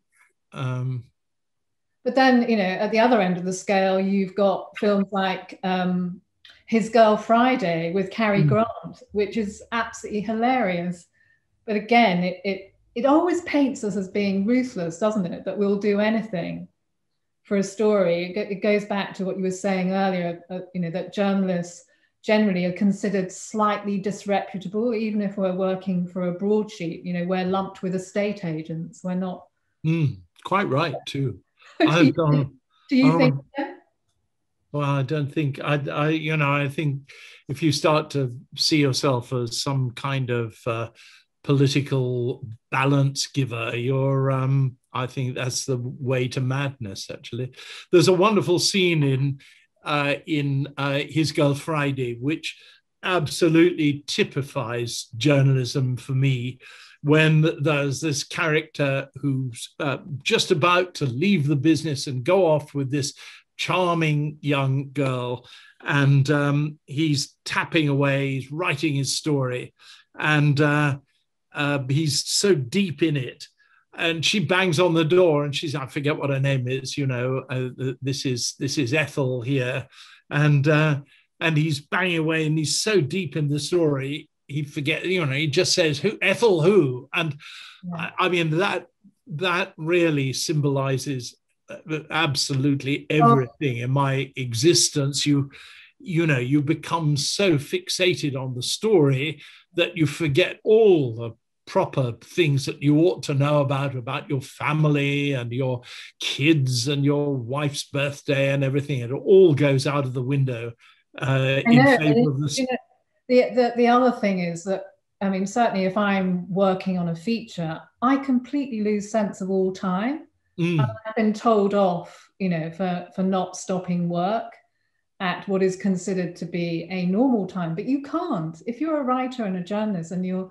But then, you know, at the other end of the scale, you've got films like His Girl Friday with Cary Grant, which is absolutely hilarious. But again, it always paints us as being ruthless, doesn't it? That we'll do anything for a story. It goes back to what you were saying earlier, you know, that journalists generally are considered slightly disreputable, even if we're working for a broadsheet. You know, we're lumped with estate agents. We're not. Quite right, too. Do you think so? Well, I don't think. I think if you start to see yourself as some kind of political balance giver, you're. I think that's the way to madness. Actually, there's a wonderful scene in His Girl Friday, which absolutely typifies journalism for me, when there's this character who's just about to leave the business and go off with this charming young girl, and he's tapping away, he's writing his story, and he's so deep in it. And she bangs on the door, and she's, I forget what her name is, you know, this is Ethel here. And he's banging away, and he's so deep in the story, he forgets, you know, he just says, who, Ethel who? And yeah. I mean, that really symbolizes absolutely everything in my existence. You know, you become so fixated on the story that you forget all the proper things that you ought to know about your family and your kids and your wife's birthday and everything. It all goes out of the window in favour of this. You know, the other thing is that, I mean, certainly if I'm working on a feature, I completely lose sense of all time. I've been told off, you know, for not stopping work at what is considered to be a normal time, but you can't. If you're a writer and a journalist and you're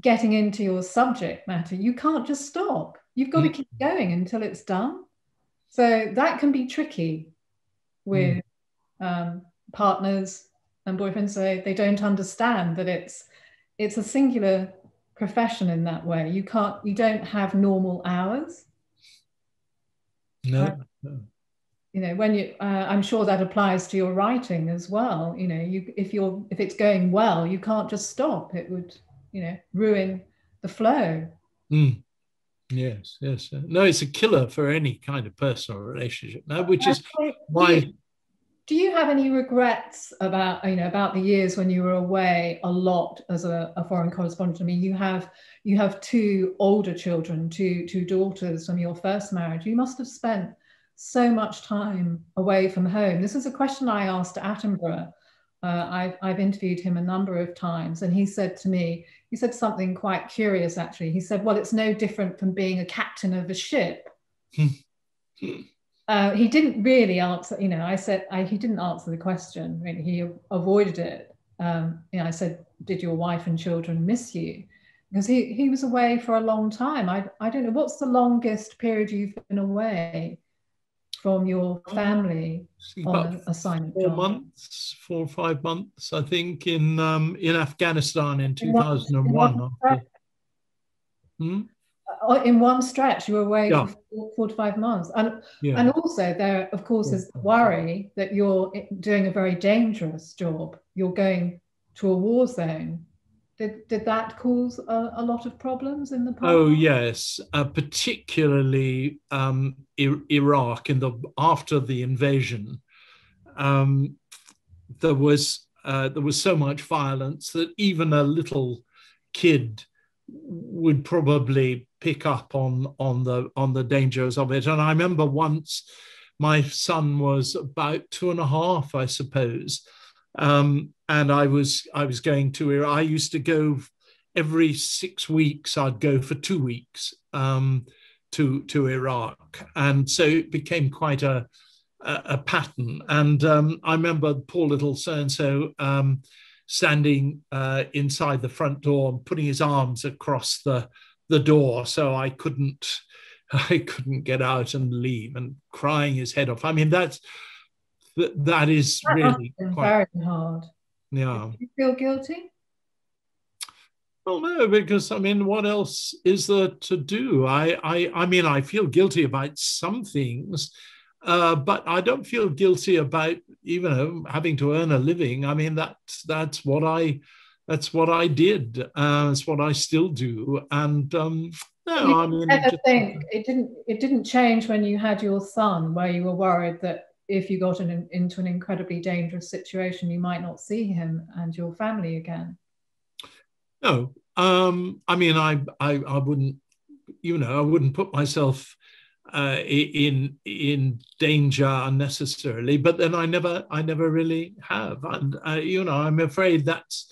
getting into your subject matter, you can't just stop. You've got to keep going until it's done. So that can be tricky with partners and boyfriends. So they don't understand that it's a singular profession in that way. You don't have normal hours. No. You know, when you, I'm sure that applies to your writing as well. You know, if it's going well, you can't just stop. It would, you know, ruin the flow. Yes. No, it's a killer for any kind of personal relationship now, which is why. Do you have any regrets about the years when you were away a lot as a foreign correspondent? I mean, you have two older children, two daughters from your first marriage. You must have spent so much time away from home? This is a question I asked Attenborough. I've interviewed him a number of times, and he said to me, he said something quite curious actually. He said, well, it's no different from being a captain of a ship. He didn't really answer, you know, he didn't answer the question, really. He avoided it. You know, I said, did your wife and children miss you? Because he was away for a long time. I don't know, what's the longest period you've been away from your family on assignment? 4 months, 4 or 5 months, I think, in Afghanistan in 2001. In one stretch, you were away for 4 to 5 months. And, and also there, of course, is the worry that you're doing a very dangerous job. You're going to a war zone. Did that cause a lot of problems in the past? Oh, yes, particularly Iraq after the invasion. There was so much violence that even a little kid would probably pick up on the dangers of it. And I remember once my son was about 2 and a half, I suppose. And I was going to Iraq. I used to go every 6 weeks. I'd go for 2 weeks to Iraq, and so it became quite a pattern. And I remember poor little so-and-so standing inside the front door and putting his arms across the door, so I couldn't get out and leave, and crying his head off. I mean, that is really quite hard. Yeah. Do you feel guilty? Well, no, because I mean, what else is there to do? I mean, I feel guilty about some things, but I don't feel guilty about, you know, having to earn a living. I mean, that's what I did. That's what I still do. And no, I mean, it didn't change when you had your son, where you were worried that if you got into an incredibly dangerous situation, you might not see him and your family again. No, I mean, I wouldn't, you know, I wouldn't put myself in danger unnecessarily. But then I never really have, and you know, I'm afraid that's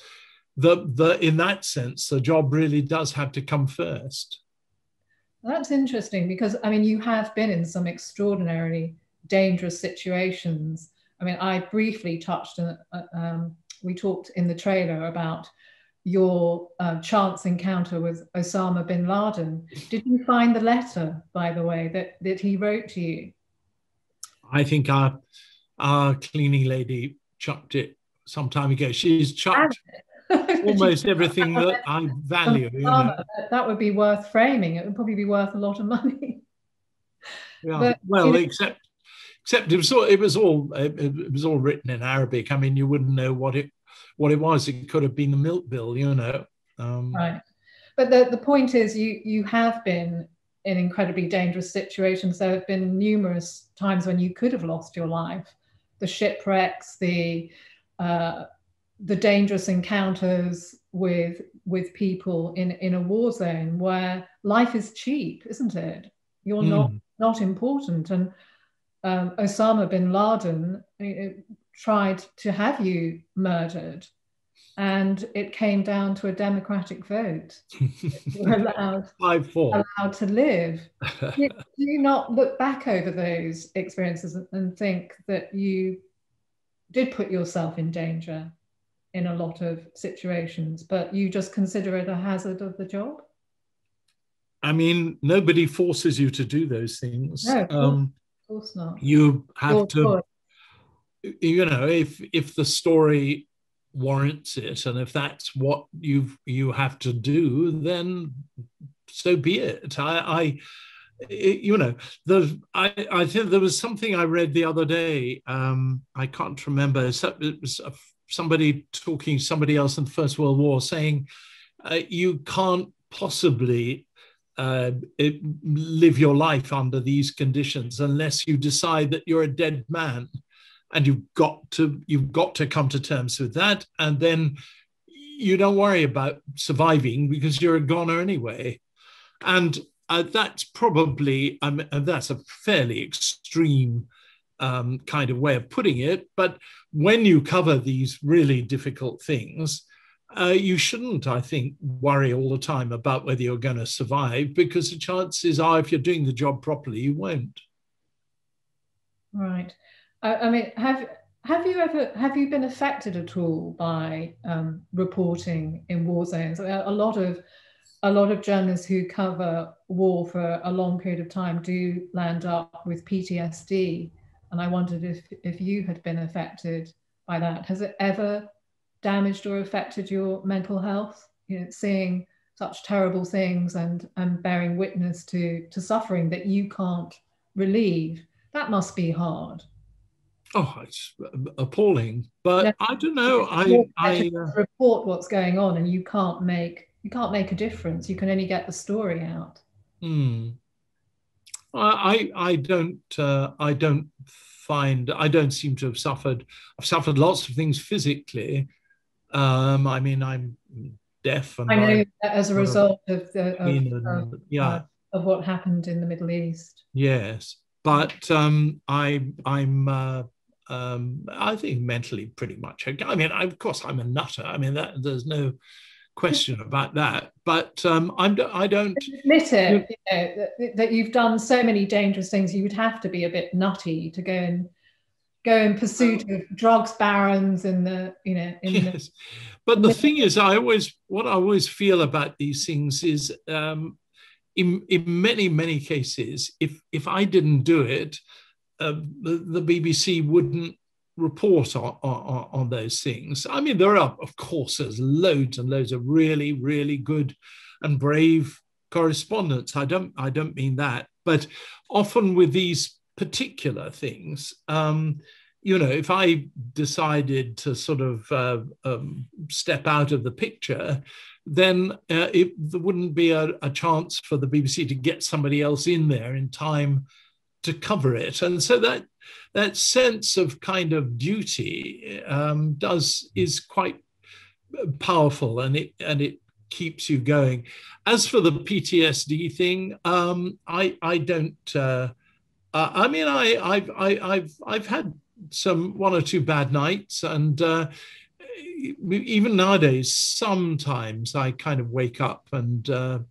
in that sense, the job really does have to come first. That's interesting, because I mean, you have been in some extraordinarily dangerous situations. I mean, I briefly touched on, we talked in the trailer about your chance encounter with Osama bin Laden. Did you find the letter, by the way, that he wrote to you? I think our cleaning lady chucked it some time ago. She's chucked almost everything that I value. You know? That would be worth framing. It would probably be worth a lot of money. Yeah. But, well, you know, except it was all written in Arabic. I mean, you wouldn't know what it was. It could have been the milk bill, you know. Right. But the point is, you have been in incredibly dangerous situations. There have been numerous times when you could have lost your life: the shipwrecks, the dangerous encounters with people in a war zone where life is cheap, isn't it? You're not important. And Osama bin Laden tried to have you murdered, and it came down to a democratic vote. You were allowed to live. Do you not look back over those experiences and think that you did put yourself in danger in a lot of situations, but you just consider it a hazard of the job? I mean, nobody forces you to do those things. No, of course not. You have to, you know, if the story warrants it, and if that's what you have to do, then so be it. I think there was something I read the other day. I can't remember. It was somebody talking to somebody else in the First World War, saying you can't possibly live your life under these conditions unless you decide that you're a dead man, and you've got to come to terms with that, and then you don't worry about surviving because you're a goner anyway. And that's probably, that's a fairly extreme kind of way of putting it. But when you cover these really difficult things, you shouldn't, I think, worry all the time about whether you're going to survive, because the chances are, if you're doing the job properly, you won't. Right. I mean, have you been affected at all by reporting in war zones? I mean, a lot of journalists who cover war for a long period of time do land up with PTSD, and I wondered if you had been affected by that. Has it ever damaged or affected your mental health? You know, seeing such terrible things and bearing witness to suffering that you can't relieve. That must be hard. Oh, it's appalling. But no, I don't know. I report what's going on, and you can't make a difference. You can only get the story out. Mm. I don't seem to have suffered. I've suffered lots of things physically. I mean, I'm deaf, and I know that as a result of what happened in the Middle East. Yes, but I think mentally pretty much. I mean, of course, I'm a nutter. I mean, there's no question about that. But I don't admit it. You know, that you've done so many dangerous things. You would have to be a bit nutty to go in pursuit of drugs barons in the, you know. Yes. But the thing is, what I always feel about these things is, in many, many cases, if I didn't do it, the BBC wouldn't report on those things. I mean, there are, of course, there's loads and loads of really, really good and brave correspondents. I don't mean that, but often with these particular things, you know, if I decided to sort of step out of the picture, then there wouldn't be a chance for the BBC to get somebody else in there in time to cover it. And so that sense of kind of duty is quite powerful, and it keeps you going. As for the PTSD thing, I don't. I mean, I've had one or two bad nights, and even nowadays, sometimes I kind of wake up and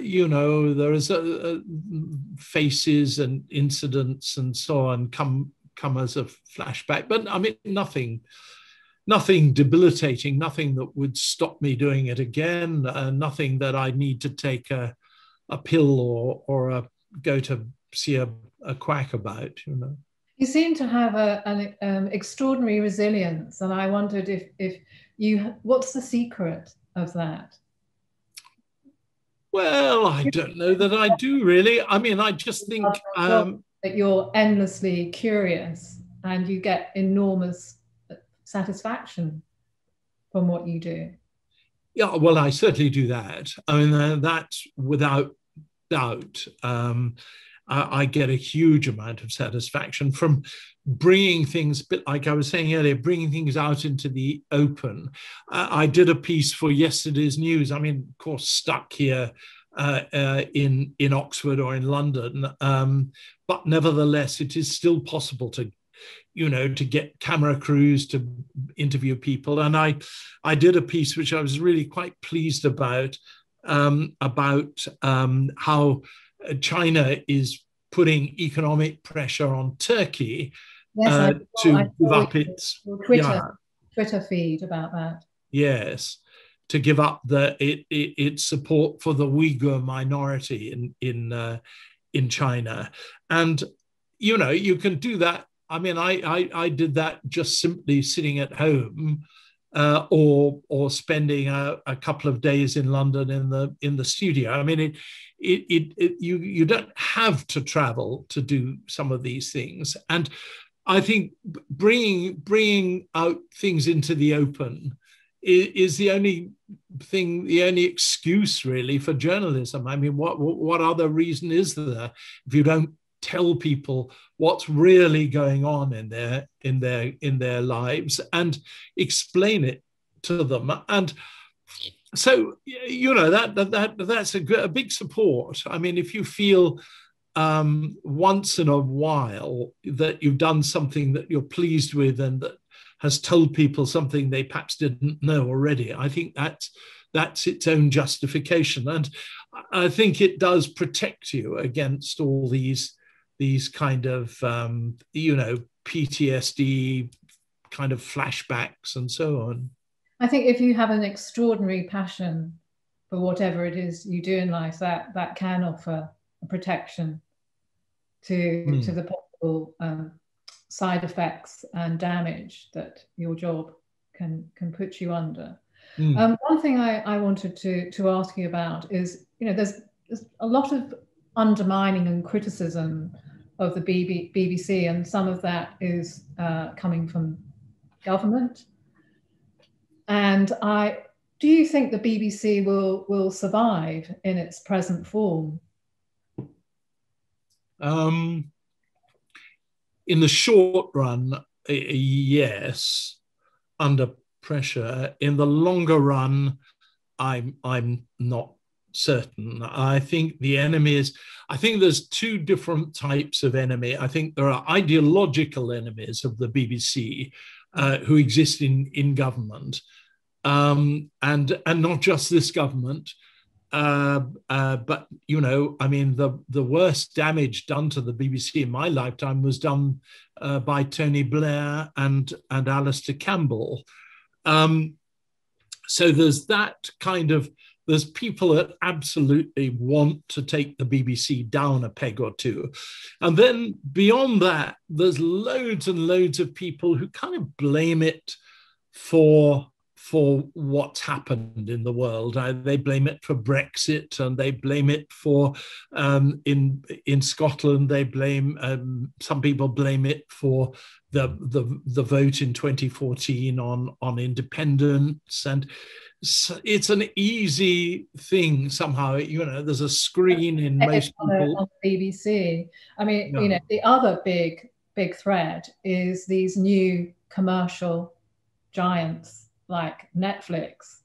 you know, there is a faces and incidents and so on come as a flashback. But I mean, nothing debilitating, nothing that would stop me doing it again, nothing that I need to take a pill or go to see a quack about, you know. You seem to have an extraordinary resilience, and I wondered if you, what's the secret of that? Well, I don't know that I do, really. I mean, I just think that you're endlessly curious, and you get enormous satisfaction from what you do. Yeah, well, I certainly do that. I mean, that's without doubt. I get a huge amount of satisfaction from bringing things, like I was saying earlier, bringing things out into the open. I did a piece for yesterday's news. I mean, of course, stuck here in Oxford or in London, but nevertheless, it is still possible to, you know, to get camera crews to interview people. And I did a piece which I was really quite pleased about how China is putting economic pressure on Turkey, yes, to give up its Twitter feed about that. Yes, to give up its support for the Uyghur minority in China. And you know, you can do that. I mean, I did that just simply sitting at home, or spending a couple of days in London in the studio. I mean, you don't have to travel to do some of these things. And I think bringing out things into the open is the only thing, the only excuse really for journalism. I mean, what other reason is there if you don't tell people what's really going on in their lives and explain it to them? And So, you know, that's a big support. I mean, if you feel once in a while that you've done something that you're pleased with and that has told people something they perhaps didn't know already, I think that's its own justification. And I think it does protect you against all these kind of, you know, PTSD kind of flashbacks and so on. I think if you have an extraordinary passion for whatever it is you do in life, that can offer a protection to the possible side effects and damage that your job can put you under. One thing I wanted to ask you about is, you know, there's a lot of undermining and criticism of the BBC, and some of that is coming from government. And do you think the BBC will survive in its present form? In the short run, yes, under pressure. In the longer run, I'm not certain. I think the enemy is, I think there's two different types of enemy. I think there are ideological enemies of the BBC who exist in government. And not just this government, but, you know, I mean, the worst damage done to the BBC in my lifetime was done by Tony Blair and Alistair Campbell. So there's that kind of, there's people that absolutely want to take the BBC down a peg or two. And then beyond that, there's loads and loads of people who kind of blame it for what's happened in the world. They blame it for Brexit, and they blame it for, in Scotland, they blame, some people blame it for the vote in 2014 on independence. And so it's an easy thing somehow, you know, there's a screen in most people. On the BBC. I mean, yeah. You know, the other big threat is these new commercial giants like Netflix.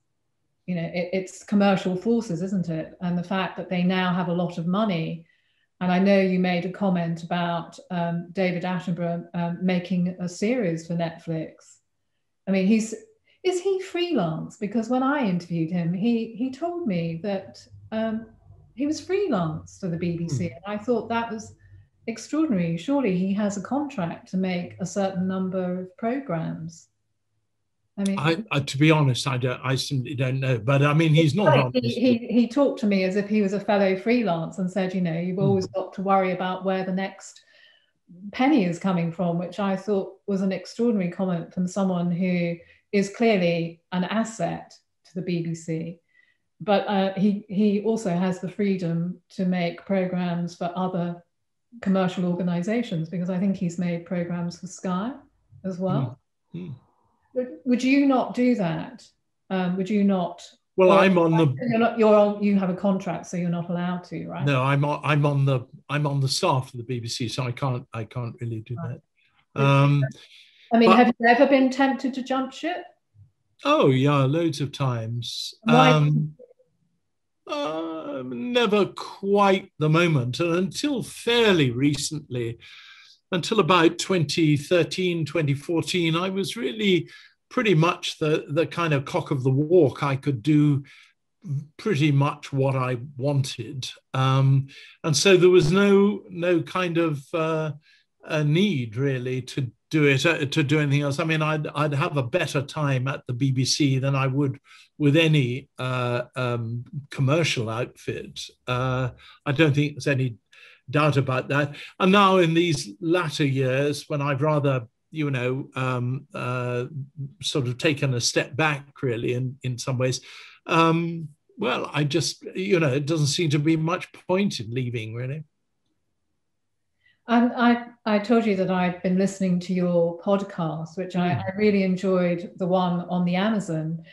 You know, it's commercial forces, isn't it? And the fact that they now have a lot of money. And I know you made a comment about David Attenborough making a series for Netflix. I mean, is he freelance? Because when I interviewed him, he told me that he was freelance for the BBC. And I thought that was extraordinary. Surely he has a contract to make a certain number of programmes. I mean, to be honest, I simply don't know. But I mean, he's not honest. He talked to me as if he was a fellow freelance and said, you know, you've always got to worry about where the next penny is coming from, which I thought was an extraordinary comment from someone who is clearly an asset to the BBC. But he also has the freedom to make programmes for other commercial organisations, because I think he's made programmes for Sky as well. Mm. Would you not do that? Would you not? Well, I'm on the. You have a contract, so you're not allowed to, right? No, I'm on the staff of the BBC, so I can't really do that. I mean, have you ever been tempted to jump ship? Oh yeah, loads of times. Never quite the moment, and until fairly recently. Until about 2013, 2014, I was really pretty much the kind of cock of the walk. I could do pretty much what I wanted. And so there was no kind of a need really to do it, to do anything else. I mean, I'd have a better time at the BBC than I would with any commercial outfit. I don't think there's any doubt about that. And now in these latter years, when I've rather, you know, sort of taken a step back really in some ways, well, I just, you know, it doesn't seem to be much point in leaving really. I told you that I've been listening to your podcast, which I really enjoyed, the one on the Amazon.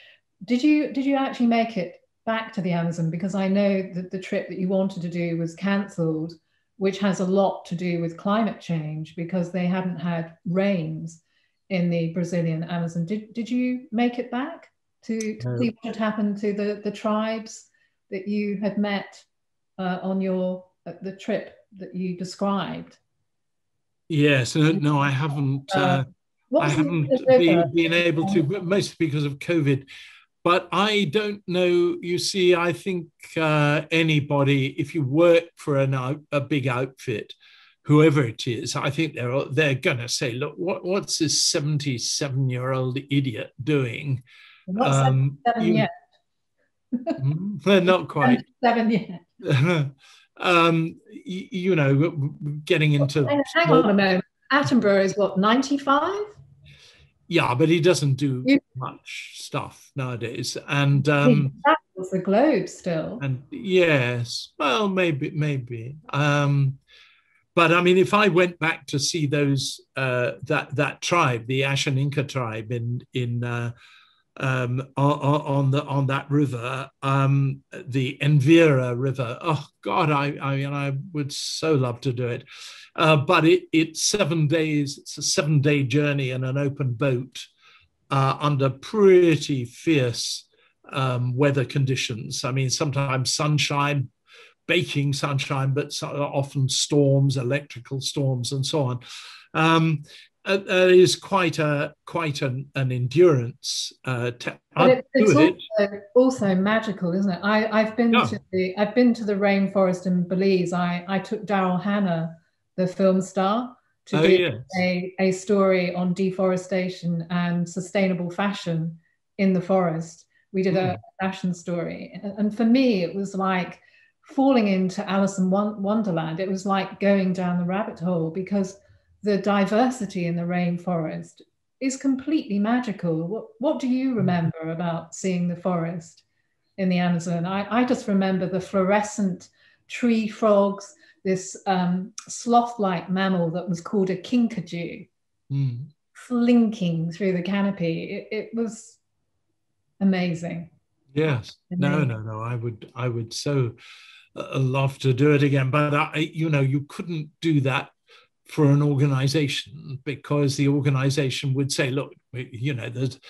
Did you actually make it back to the Amazon? Because I know that the trip that you wanted to do was cancelled, which has a lot to do with climate change, because they haven't had rains in the Brazilian Amazon. Did you make it back? to see what had happened to the tribes that you had met on your the trip that you described? Yes, no, I haven't. I haven't been able to, but mostly because of COVID. But I don't know. You see, I think anybody, if you work for a big outfit, whoever it is, I think they're going to say, look, what's this 77-year-old idiot doing? Not 77 yet. They're not quite 77 yet. You know, getting into. Hang on a moment. Attenborough is what, 95? Yeah, but he doesn't do much stuff nowadays, and he travels the globe still. And yes, well, maybe. But I mean, if I went back to see those that tribe, the Ashan Inca tribe on that river, the Envira River. Oh God, I would so love to do it. But it's 7 days, it's a 7-day journey in an open boat under pretty fierce weather conditions. I mean, sometimes sunshine, baking sunshine, but often storms, electrical storms and so on. It is quite an endurance. It's also magical, isn't it? I've been to the rainforest in Belize. I took Daryl Hannah, the film star, to do a story on deforestation and sustainable fashion in the forest. We did a fashion story, and for me, it was like falling into Alice in Wonderland. It was like going down the rabbit hole, because the diversity in the rainforest is completely magical. What do you remember about seeing the forest in the Amazon? I just remember the fluorescent tree frogs, this sloth-like mammal that was called a kinkajou, slinking through the canopy. It was amazing. Yes, amazing. No, I would so love to do it again, but you couldn't do that for an organization, because the organization would say, look, the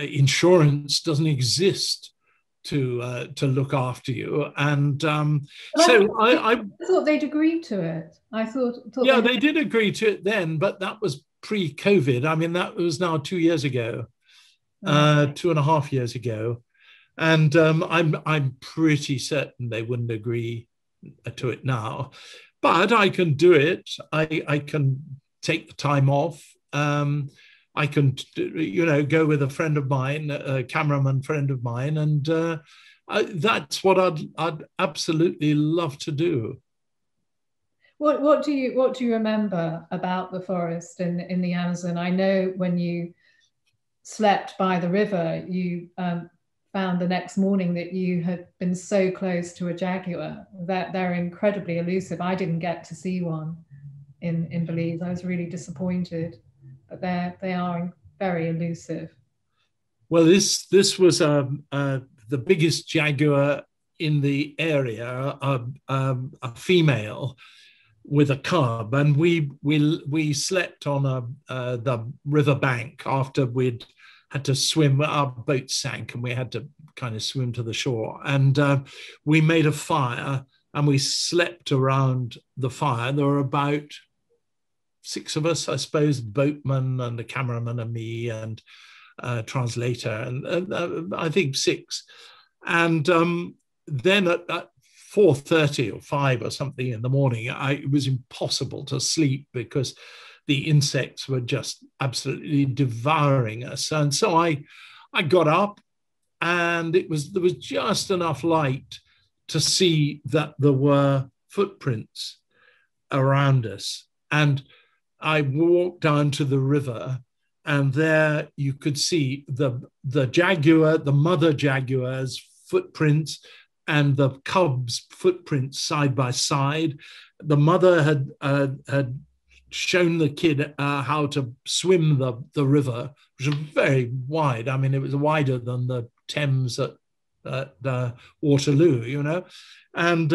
insurance doesn't exist to look after you, and I thought they'd agree to it. They did agree to it then, but that was pre-COVID. I mean, that was now 2 years ago, 2.5 years ago, and I'm pretty certain they wouldn't agree to it now. But I can do it. I can take the time off. I can, go with a friend of mine, a cameraman friend of mine, and that's what I'd absolutely love to do. What do you remember about the forest in the Amazon? I know when you slept by the river, you found the next morning that you had been so close to a jaguar. That they're incredibly elusive. I didn't get to see one in Belize. I was really disappointed. They are very elusive. Well, this was the biggest jaguar in the area, a female with a cub, and we slept on the river bank after we'd had to swim. Our boat sank, and we had to kind of swim to the shore. And we made a fire, and we slept around the fire. There were about 6 of us, I suppose, boatman and the cameraman and me and translator, and I think 6. And then at 4:30 or 5 or something in the morning, it was impossible to sleep because the insects were just absolutely devouring us. And so I got up, and there was just enough light to see that there were footprints around us. And I walked down to the river, and there you could see the jaguar, the mother jaguar's footprints and the cub's footprints side by side. The mother had shown the kid how to swim the river, which was very wide. I mean, it was wider than the Thames at Waterloo, and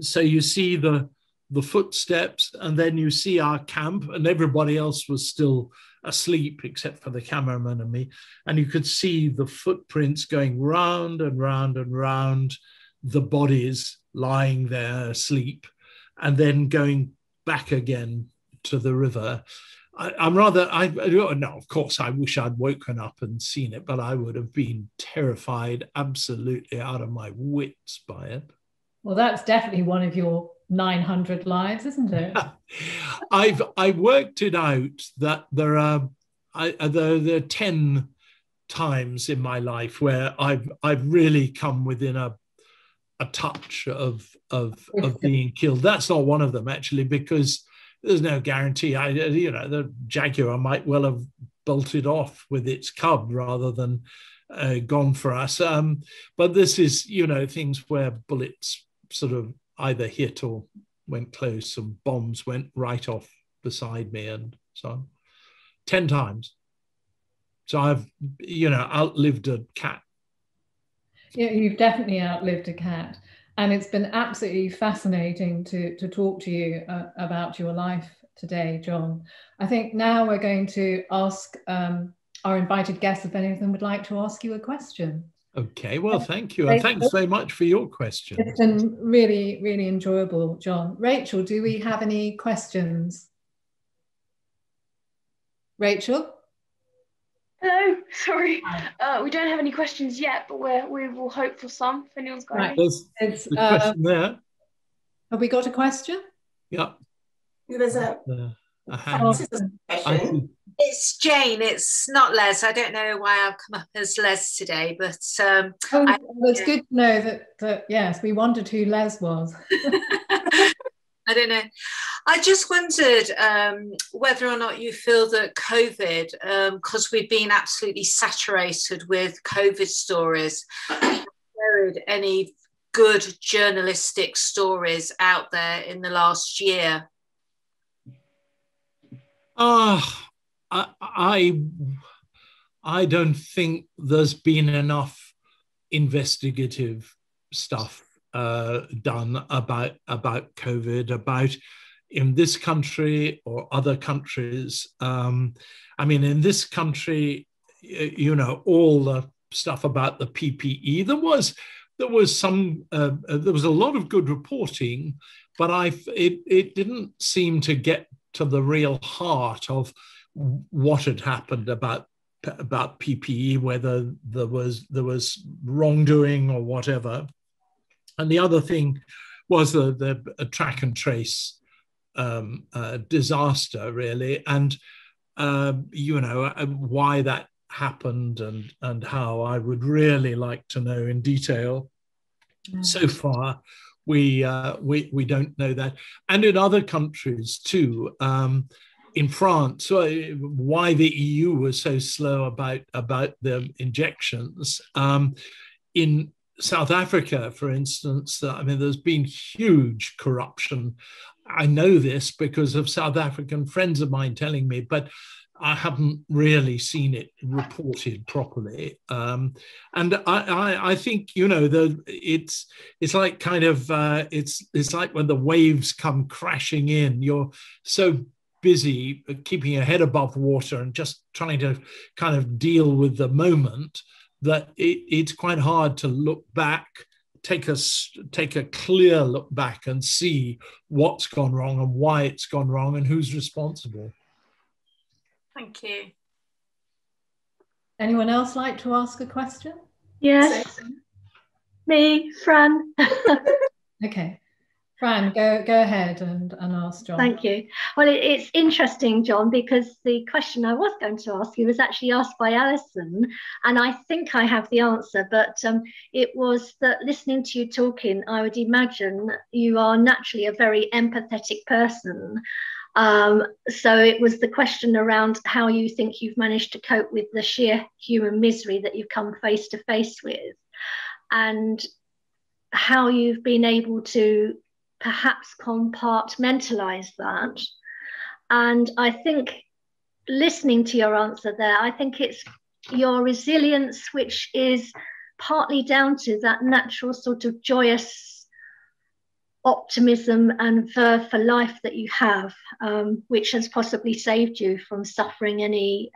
so you see the the footsteps, and then you see our camp, and everybody else was still asleep except for the cameraman and me, and you could see the footprints going round and round and round the bodies lying there asleep, and then going back again to the river. No, of course, I wish I'd woken up and seen it, but I would have been terrified, absolutely out of my wits by it. Well, that's definitely one of your 900 lives, isn't it? I worked it out that there are 10 times in my life where I've really come within a touch of being killed. That's not one of them, actually, because there's no guarantee. The jaguar might well have bolted off with its cub rather than gone for us. But this is, things where bullets sort of either hit or went close, and bombs went right off beside me, and so on. 10 times. So I've, outlived a cat. Yeah, you've definitely outlived a cat. And it's been absolutely fascinating to talk to you about your life today, John. I think now we're going to ask our invited guests if any of them would like to ask you a question. Okay, well, thank you. And thanks very much for your question. It's been really, really enjoyable, John. Rachel, do we have any questions? Rachel? Hello, sorry. We don't have any questions yet, but we will hope for some if anyone's got any. There's a question there. Have we got a question? Yeah. There's a hand. It's Jane, it's not Les. I don't know why I've come up as Les today, but... it's good to know that, yes, we wondered who Les was. I don't know. I just wondered whether or not you feel that COVID, because we've been absolutely saturated with COVID stories, any good journalistic stories out there in the last year? I don't think there's been enough investigative stuff done about COVID, about in this country or other countries. I mean, in this country, all the stuff about the PPE. There was a lot of good reporting, but it didn't seem to get to the real heart of what had happened about PPE, whether there was wrongdoing or whatever. And the other thing was the track and trace disaster, really, and why that happened and how. I would really like to know in detail. Mm. So far, we don't know that, and in other countries too. In France, why the EU was so slow about the injections. In South Africa, for instance, there's been huge corruption. I know this because of South African friends of mine telling me, but I haven't really seen it reported properly. And I think, it's like kind of, it's like when the waves come crashing in, you're so busy keeping your head above water and just trying to kind of deal with the moment that it's quite hard to look back, take a clear look back and see what's gone wrong and why it's gone wrong and who's responsible. Thank you. Anyone else like to ask a question? Yes. So. Me, Fran. Okay. Fran, go ahead and ask John. Thank you. Well, it's interesting, John, because the question I was going to ask you was actually asked by Alison, and I think I have the answer, but it was that listening to you talking, I would imagine you are naturally a very empathetic person. So it was the question around how you think you've managed to cope with the sheer human misery that you've come face to face with, and how you've been able to perhaps compartmentalize that. And I think listening to your answer there, I think it's your resilience, which is partly down to that natural sort of joyous optimism and verve for life that you have, which has possibly saved you from suffering any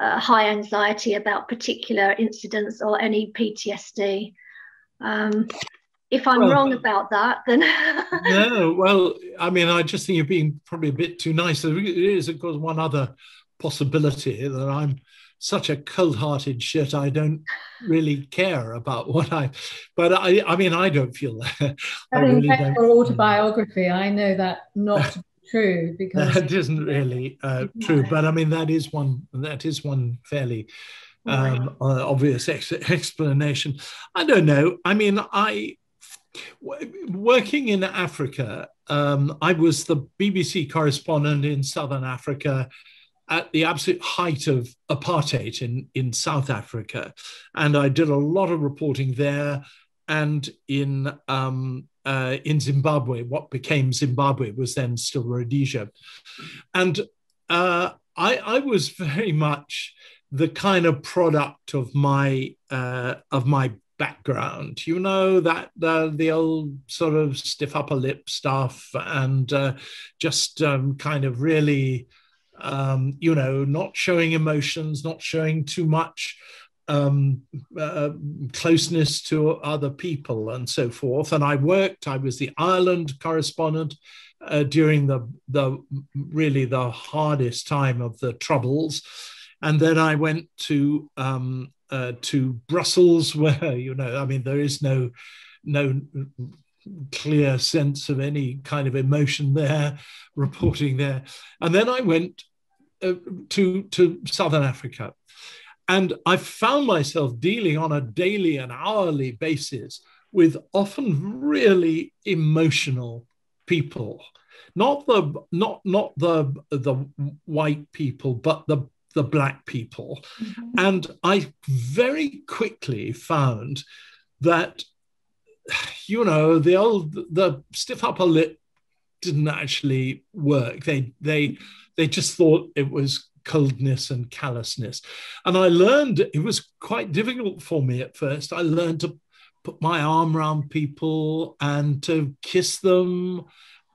high anxiety about particular incidents or any PTSD. If I'm wrong about that, then... No, well, I mean, I just think you're being probably a bit too nice. There is, of course, one other possibility, that I'm such a cold-hearted shit, I don't really care about what I... But, I mean, I don't feel that. An impeccable autobiography, I know that not true, because... That isn't really true, but, I mean, that is one fairly... obvious explanation. I don't know. I mean, working in Africa, I was the BBC correspondent in Southern Africa at the absolute height of apartheid in South Africa. And I did a lot of reporting there and in Zimbabwe. What became Zimbabwe was then still Rhodesia. And I was very much... the kind of product of my background, you know, that the old sort of stiff upper lip stuff, and just kind of really, you know, not showing emotions, not showing too much closeness to other people, and so forth. And I was the Ireland correspondent during the hardest time of the Troubles. And then I went to Brussels, where, you know, I mean, there is no clear sense of any kind of emotion there, reporting there. And then I went to Southern Africa, and I found myself dealing on a daily and hourly basis with often really emotional people, not the white people, but the black people. And I very quickly found that, you know, the stiff upper lip didn't actually work. They just thought it was coldness and callousness. And I learned, it was quite difficult for me at first. I learned to put my arm around people and to kiss them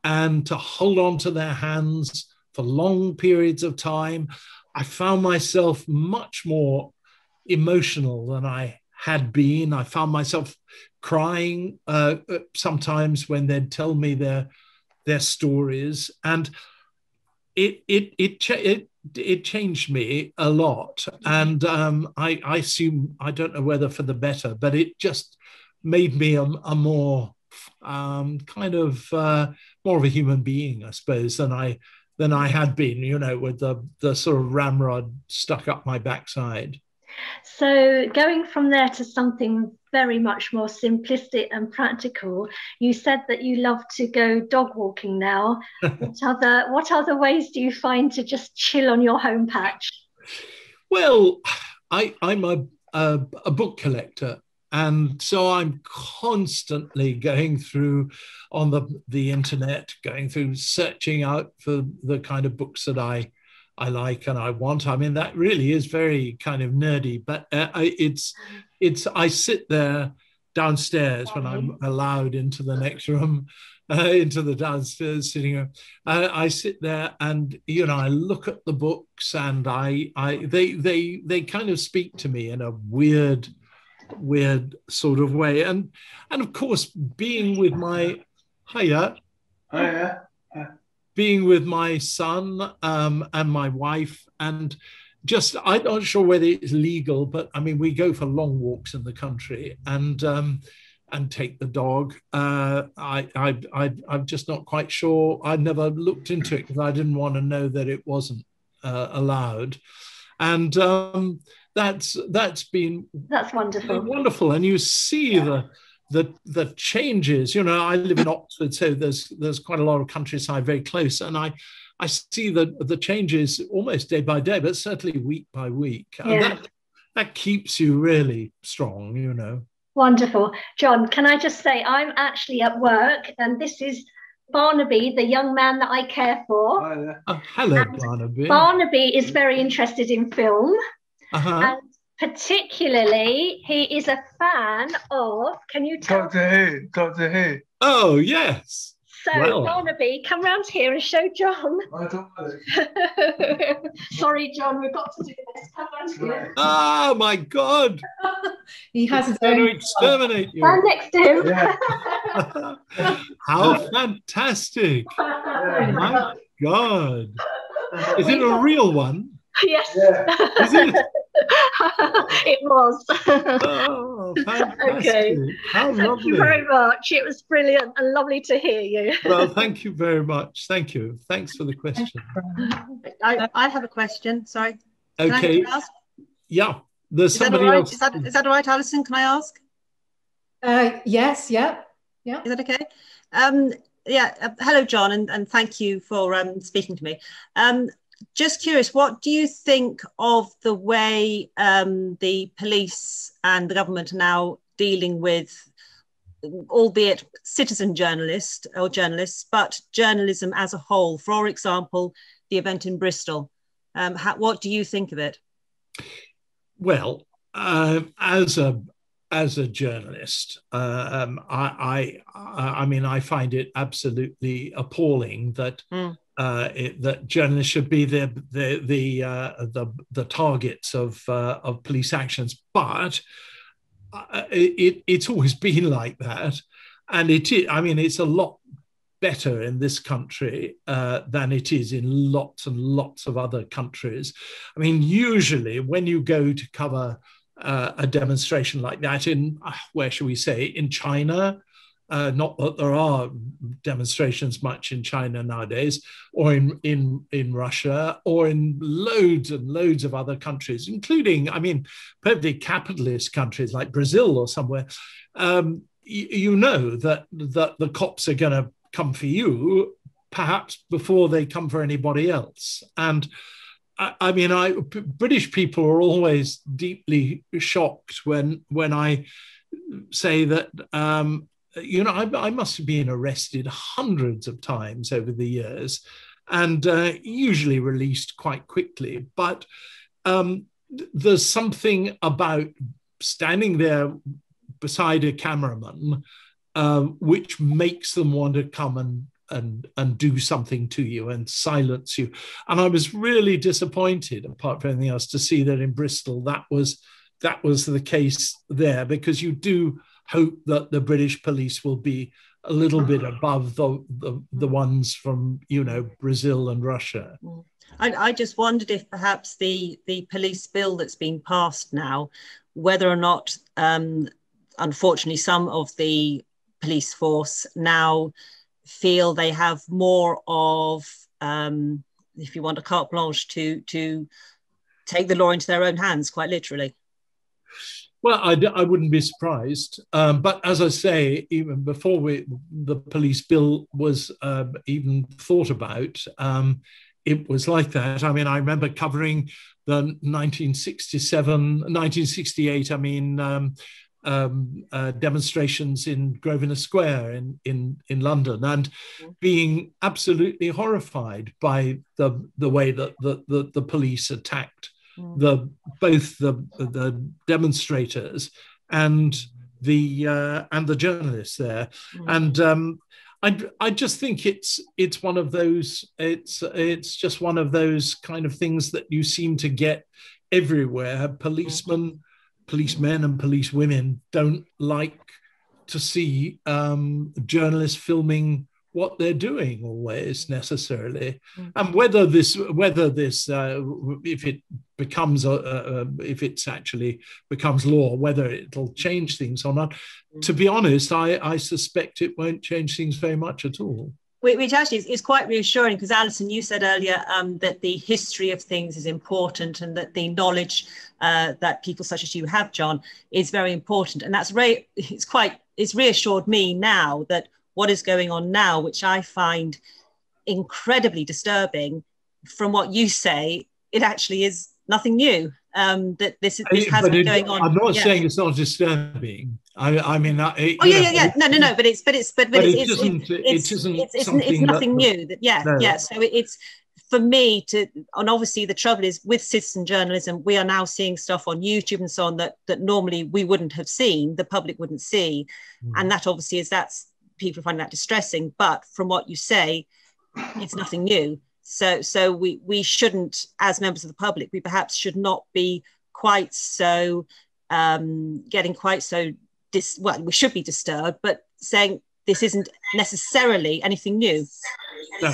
and to hold on to their hands for long periods of time. I found myself much more emotional than I had been. I found myself crying sometimes when they'd tell me their stories, and it changed me a lot. And I assume, I don't know whether for the better, but it just made me a more kind of more of a human being, I suppose, than I had been, you know, with the sort of ramrod stuck up my backside. So going from there to something very much more simplistic and practical, you said that you love to go dog walking now. What other ways do you find to just chill on your home patch? Well, I'm a book collector. And so I'm constantly going through on the internet, going through searching out for the kind of books that I like and I want. I mean, that really is very kind of nerdy, but I sit there downstairs when I'm allowed into the next room, into the downstairs sitting room. I sit there and, you know, I look at the books, and they kind of speak to me in a weird sort of way, and of course being with my being with my son and my wife, and just, I'm not sure whether it's legal, but I mean, we go for long walks in the country and take the dog. I'm just not quite sure. I never looked into it because I didn't want to know that it wasn't allowed. And That's wonderful. Wonderful, and you see the changes. You know, I live in Oxford, so there's quite a lot of countryside very close, and I see the changes almost day by day, but certainly week by week. Yeah. And that keeps you really strong, you know. Wonderful, John. Can I just say I'm actually at work, and this is Barnaby, the young man that I care for. Hello, Barnaby. Barnaby is very interested in film. Uh-huh. And Particularly, he is a fan of, can you tell? Doctor Who. Oh, yes. So, wow. Barnaby, come round here and show John. I don't know. Sorry, John, we've got to do this. Come round here. Oh, my God. He has his own. Going to exterminate you. Stand next to him. Yeah. How fantastic. Yeah. My God. Is it a real one? Yes. Yeah. Is it? It was. Oh, fantastic. Okay. How lovely. Thank you very much. It was brilliant and lovely to hear you. Well, thank you very much. Thank you. Thanks for the question. I have a question. Sorry. Okay. Can I ask? Yeah. There's somebody else. Is that all right, Alison? Can I ask? Yes. Yeah. Yeah. Is that okay? Yeah. Hello, John, and thank you for speaking to me. Just curious, what do you think of the way the police and the government are now dealing with, albeit citizen journalists or journalists, but journalism as a whole? For example, the event in Bristol. What do you think of it? Well, as a journalist, I mean, I find it absolutely appalling that. Mm. That journalists should be the targets of police actions, but it's always been like that, and it is. I mean, it's a lot better in this country than it is in lots and lots of other countries. I mean, usually when you go to cover a demonstration like that in where should we say in China. Not that there are demonstrations much in China nowadays, or in Russia, or in loads and loads of other countries, including, I mean, perfectly capitalist countries like Brazil or somewhere. You know that the cops are going to come for you, perhaps before they come for anybody else. And I mean, British people are always deeply shocked when I say that. You know, I must have been arrested hundreds of times over the years and usually released quite quickly. But there's something about standing there beside a cameraman which makes them want to come and do something to you and silence you. And I was really disappointed, apart from anything else, to see that in Bristol that was the case there, because you do hope that the British police will be a little bit above the ones from, you know, Brazil and Russia. I just wondered if perhaps the police bill that's been passed now, whether or not, unfortunately, some of the police force now feel they have more of, if you want, a carte blanche to take the law into their own hands, quite literally. Well, I wouldn't be surprised. But as I say, even before the police bill was even thought about, it was like that. I mean, I remember covering the 1968, demonstrations in Grosvenor Square in London, and being absolutely horrified by the way that the police attacked both the demonstrators and the journalists there. And I just think it's one of those it's just one of those kind of things that you seem to get everywhere. Policemen and police women don't like to see journalists filming what they're doing always necessarily, and whether this if it actually becomes law, whether it'll change things or not. To be honest, I suspect it won't change things very much at all. Which actually is quite reassuring, because Alison, you said earlier that the history of things is important, and that the knowledge that people such as you have, John, is very important, and that's it's reassured me now that. What is going on now, which I find incredibly disturbing, from what you say, it actually is nothing new. That this has been going on. I'm not saying it's not disturbing. I mean, no. But it isn't something. It's nothing new. That, yeah, no. Yeah. So it's for me to, and obviously the trouble is with citizen journalism, we are now seeing stuff on YouTube and so on that normally we wouldn't have seen, the public wouldn't see. Mm. And that obviously is, that's, people find that distressing, but from what you say, it's nothing new. So we shouldn't, as members of the public, we perhaps should not be quite so, getting quite so, well, we should be disturbed, but saying this isn't necessarily anything new. No,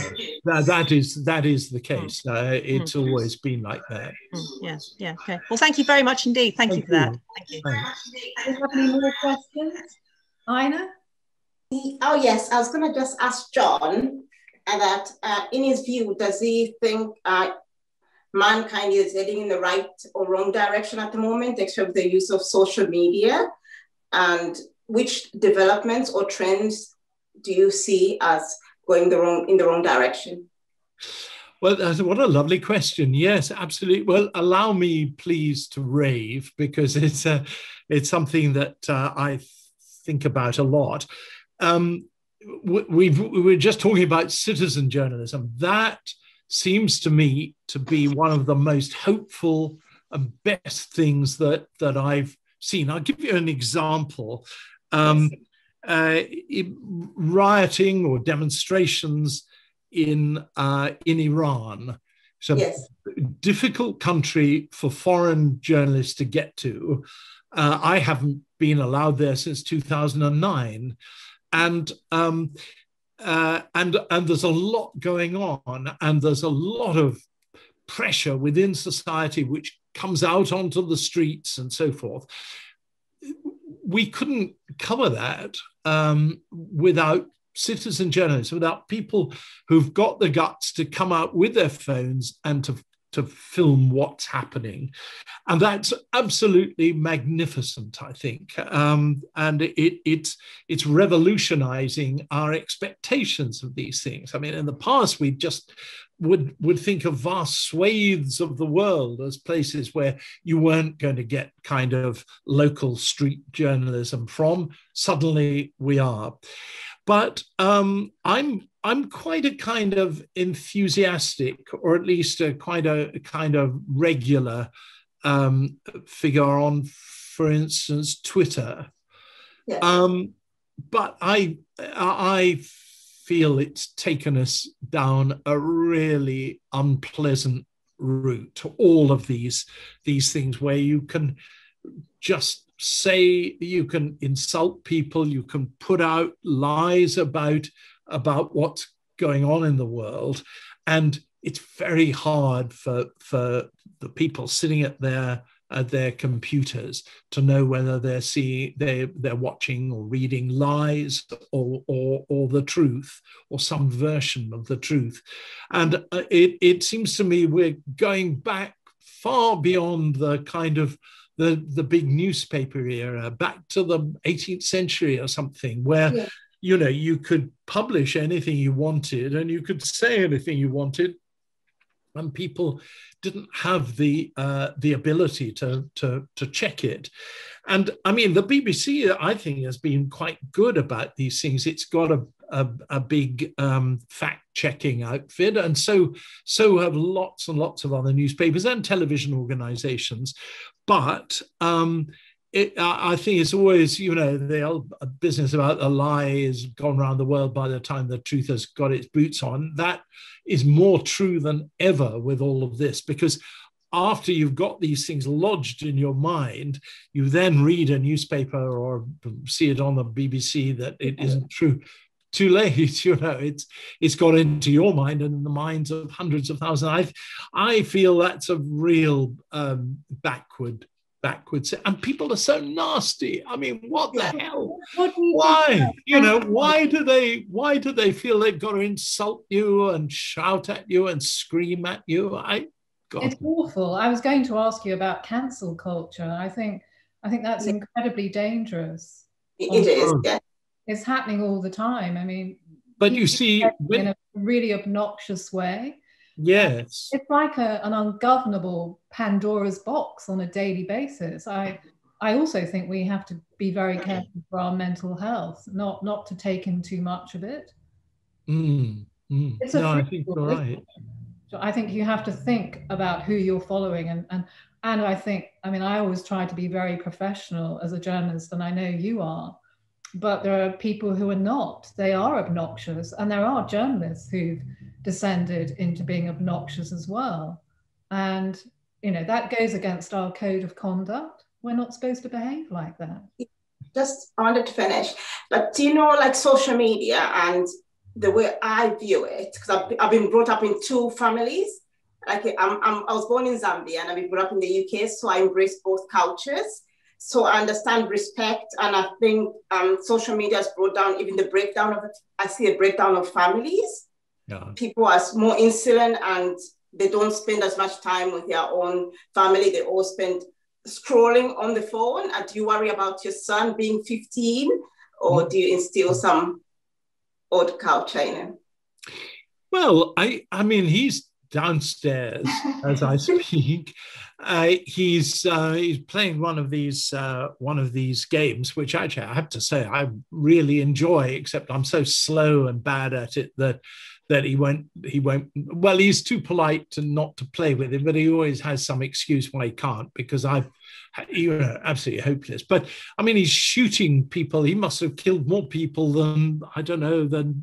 that is the case. It's always been like that. Yes. Yeah. Okay. Well, thank you very much indeed. Thank you for that. Thank you. Do you have any more questions, Ina? Oh yes, I was going to just ask John that in his view, does he think mankind is heading in the right or wrong direction at the moment, except with the use of social media? And which developments or trends do you see as going in the wrong direction? Well, what a lovely question. Yes, absolutely. Well, allow me please to rave, because it's something that I think about a lot. We were just talking about citizen journalism. That seems to me to be one of the most hopeful and best things that I've seen. I'll give you an example. Rioting or demonstrations in Iran. It's a difficult country for foreign journalists to get to. I haven't been allowed there since 2009, and there's a lot going on, and there's a lot of pressure within society which comes out onto the streets and so forth. We couldn't cover that without citizen journalists, without people who've got the guts to come out with their phones and to film what's happening. And that's absolutely magnificent, I think. And it's revolutionizing our expectations of these things. I mean, in the past, we just would think of vast swathes of the world as places where you weren't going to get kind of local street journalism from. Suddenly we are. But I'm quite a kind of enthusiastic, or at least a kind of regular figure on, for instance, Twitter. Yeah. But I feel it's taken us down a really unpleasant route. All of these things where you can just say, you can insult people, you can put out lies about what's going on in the world. And it's very hard for the people sitting at their computers to know whether they're watching or reading lies or the truth, or some version of the truth. And it seems to me we're going back far beyond the kind of the big newspaper era, back to the 18th century or something, where you know, you could publish anything you wanted and you could say anything you wanted, and people didn't have the ability to check it. And I mean, the BBC, I think, has been quite good about these things. It's got a big fact-checking outfit, and so have lots and lots of other newspapers and television organisations. But I think it's always, you know, the old business about a lie is gone around the world by the time the truth has got its boots on. That is more true than ever with all of this, because after you've got these things lodged in your mind, you then read a newspaper or see it on the BBC that it isn't true. Too late, you know, it's got into your mind and in the minds of hundreds of thousands. I feel that's a real backwards, and people are so nasty. I mean, what the hell? Why? You know, why do they feel they've got to insult you and shout at you and scream at you? It's awful. I was going to ask you about cancel culture. I think that's incredibly dangerous. It is. Yeah. It's happening all the time. I mean, but you see, in a really obnoxious way. Yes, it's like an ungovernable Pandora's box on a daily basis. I also think we have to be very careful for our mental health, not to take in too much of it. It's I think you're right. So I think you have to think about who you're following. And I think, I mean, I always try to be very professional as a journalist, and I know you are, but there are people who are not. They are obnoxious, and there are journalists who've descended into being obnoxious as well. And, you know, that goes against our code of conduct. We're not supposed to behave like that. Just wanted to finish, but do you know, like social media and the way I view it, because I've been brought up in two families. Like I was born in Zambia and I've been brought up in the UK, so I embrace both cultures. So I understand respect, and I think social media has brought down even the breakdown of, I see a breakdown of families. Yeah. People are more insular and they don't spend as much time with their own family. They all spend scrolling on the phone. Do you worry about your son being 15, or do you instill some odd culture in him? Well, I mean, he's downstairs as I speak. He's playing one of these games, which actually I have to say I really enjoy, except I'm so slow and bad at it that he won't, well, he's too polite to not to play with it, but he always has some excuse why he can't, because I've, you know, absolutely hopeless. But I mean, he's shooting people. He must have killed more people than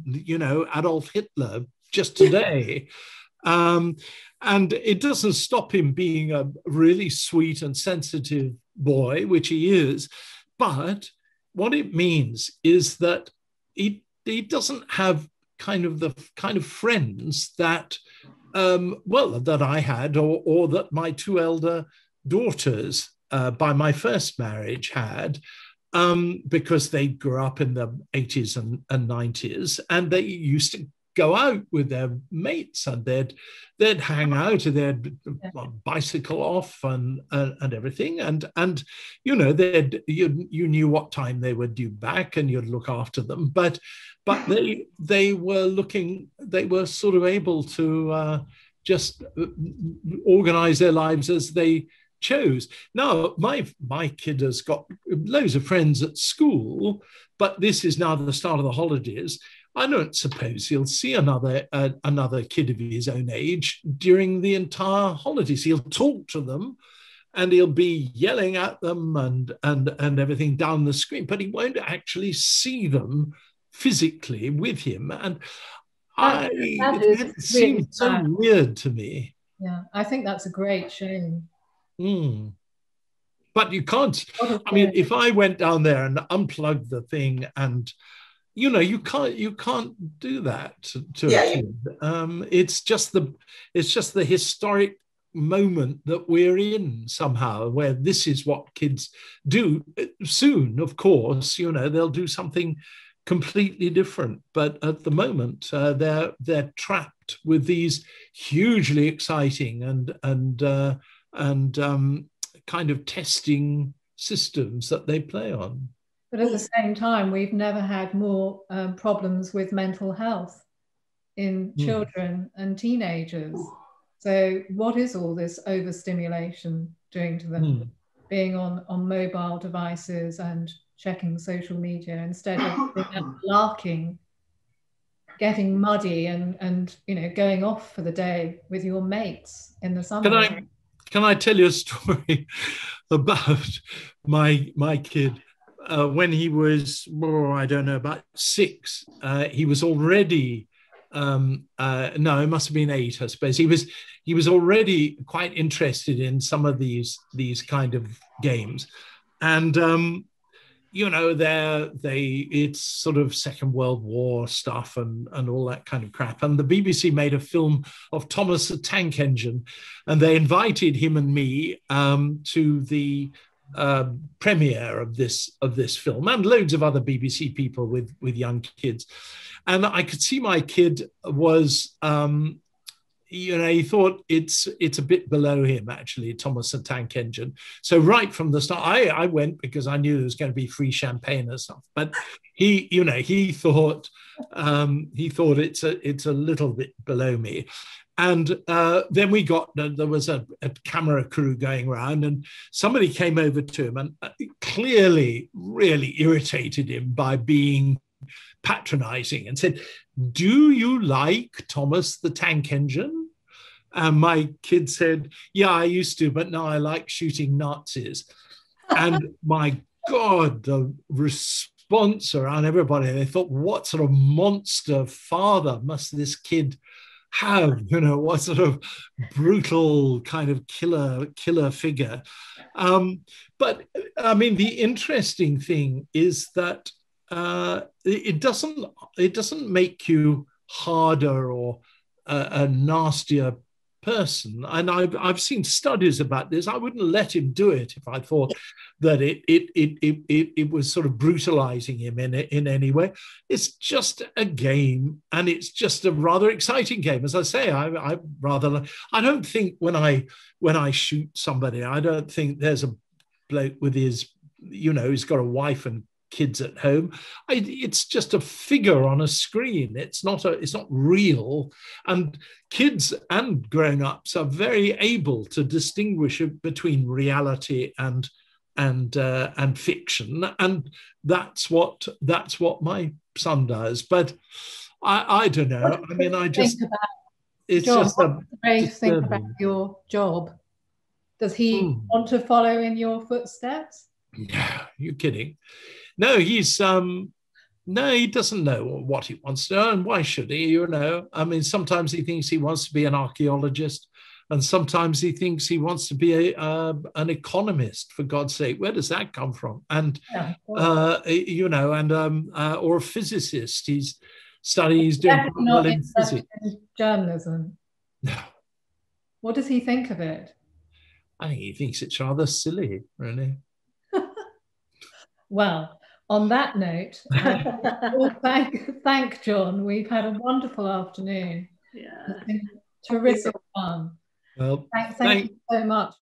you know, Adolf Hitler just today. And it doesn't stop him being a really sweet and sensitive boy, which he is. But what it means is that he doesn't have the kind of friends that, that I had, or that my two elder daughters by my first marriage had, because they grew up in the 80s and 90s, and they used to go out with their mates, and they'd hang out, and they'd bicycle off and everything, and you know, you knew what time they were due back, and you'd look after them. But they were sort of able to just organise their lives as they chose. Now my kid has got loads of friends at school, but this is now the start of the holidays. I don't suppose he'll see another kid of his own age during the entire holidays. He'll talk to them, and he'll be yelling at them and everything down the screen, but he won't actually see them physically with him. And it seems so weird to me. Yeah, I think that's a great shame. Mm. But you can't. I mean, if I went down there and unplugged the thing and, you know, you can't do that to a kid. It's just the historic moment that we're in somehow, where this is what kids do. Soon, of course, you know, they'll do something completely different. But at the moment, they're trapped with these hugely exciting and kind of testing systems that they play on. But at the same time, we've never had more problems with mental health in children and teenagers. So what is all this overstimulation doing to them? Being on mobile devices and checking social media instead of larking, getting muddy and you know, going off for the day with your mates in the summer. Can I tell you a story about my kid? When he was, about 6, he was already, it must have been 8, I suppose. He was already quite interested in some of these kind of games, and you know, it's sort of Second World War stuff and all that kind of crap. And the BBC made a film of Thomas the Tank Engine, and they invited him and me to the premiere of this film, and loads of other BBC people with young kids. And I could see my kid was, you know, he thought it's a bit below him, actually, Thomas the Tank Engine. So right from the start, I went because I knew there was going to be free champagne and stuff. But he, you know, he thought it's a little bit below me. And then there was a camera crew going around, and somebody came over to him and clearly really irritated him by being patronizing, and said, "Do you like Thomas the Tank Engine?" my kid said, yeah, I used to, but now I like shooting Nazis. And my God, the response around everybody, they thought, what sort of monster father must this kid have? You know, what sort of brutal kind of killer figure? But I mean, the interesting thing is that it doesn't make you harder or a nastier person. And I've seen studies about this. I wouldn't let him do it if I thought that it was sort of brutalizing him in any way. It's just a game, and it's just a rather exciting game. As I say, I don't think when I shoot somebody, I don't think there's a bloke with his, you know, he's got a wife and kids at home. It's just a figure on a screen. It's not real. And kids and grown-ups are very able to distinguish between reality and fiction. And that's what my son does. But I don't know. I mean, I just it's John, just a Rafe think about your job. Does he want to follow in your footsteps? No, you're kidding. No, he's no, he doesn't know what he wants to know, and why should he? You know, I mean, sometimes he thinks he wants to be an archaeologist, and sometimes he thinks he wants to be an economist. For God's sake, where does that come from? And yeah, you know, and or a physicist. He's doing well in physics. Journalism. No. What does he think of it? I think he thinks it's rather silly, really. Well, on that note, well, thank John. We've had a wonderful afternoon. Yeah. It's been terrific fun. Well, thank you so much.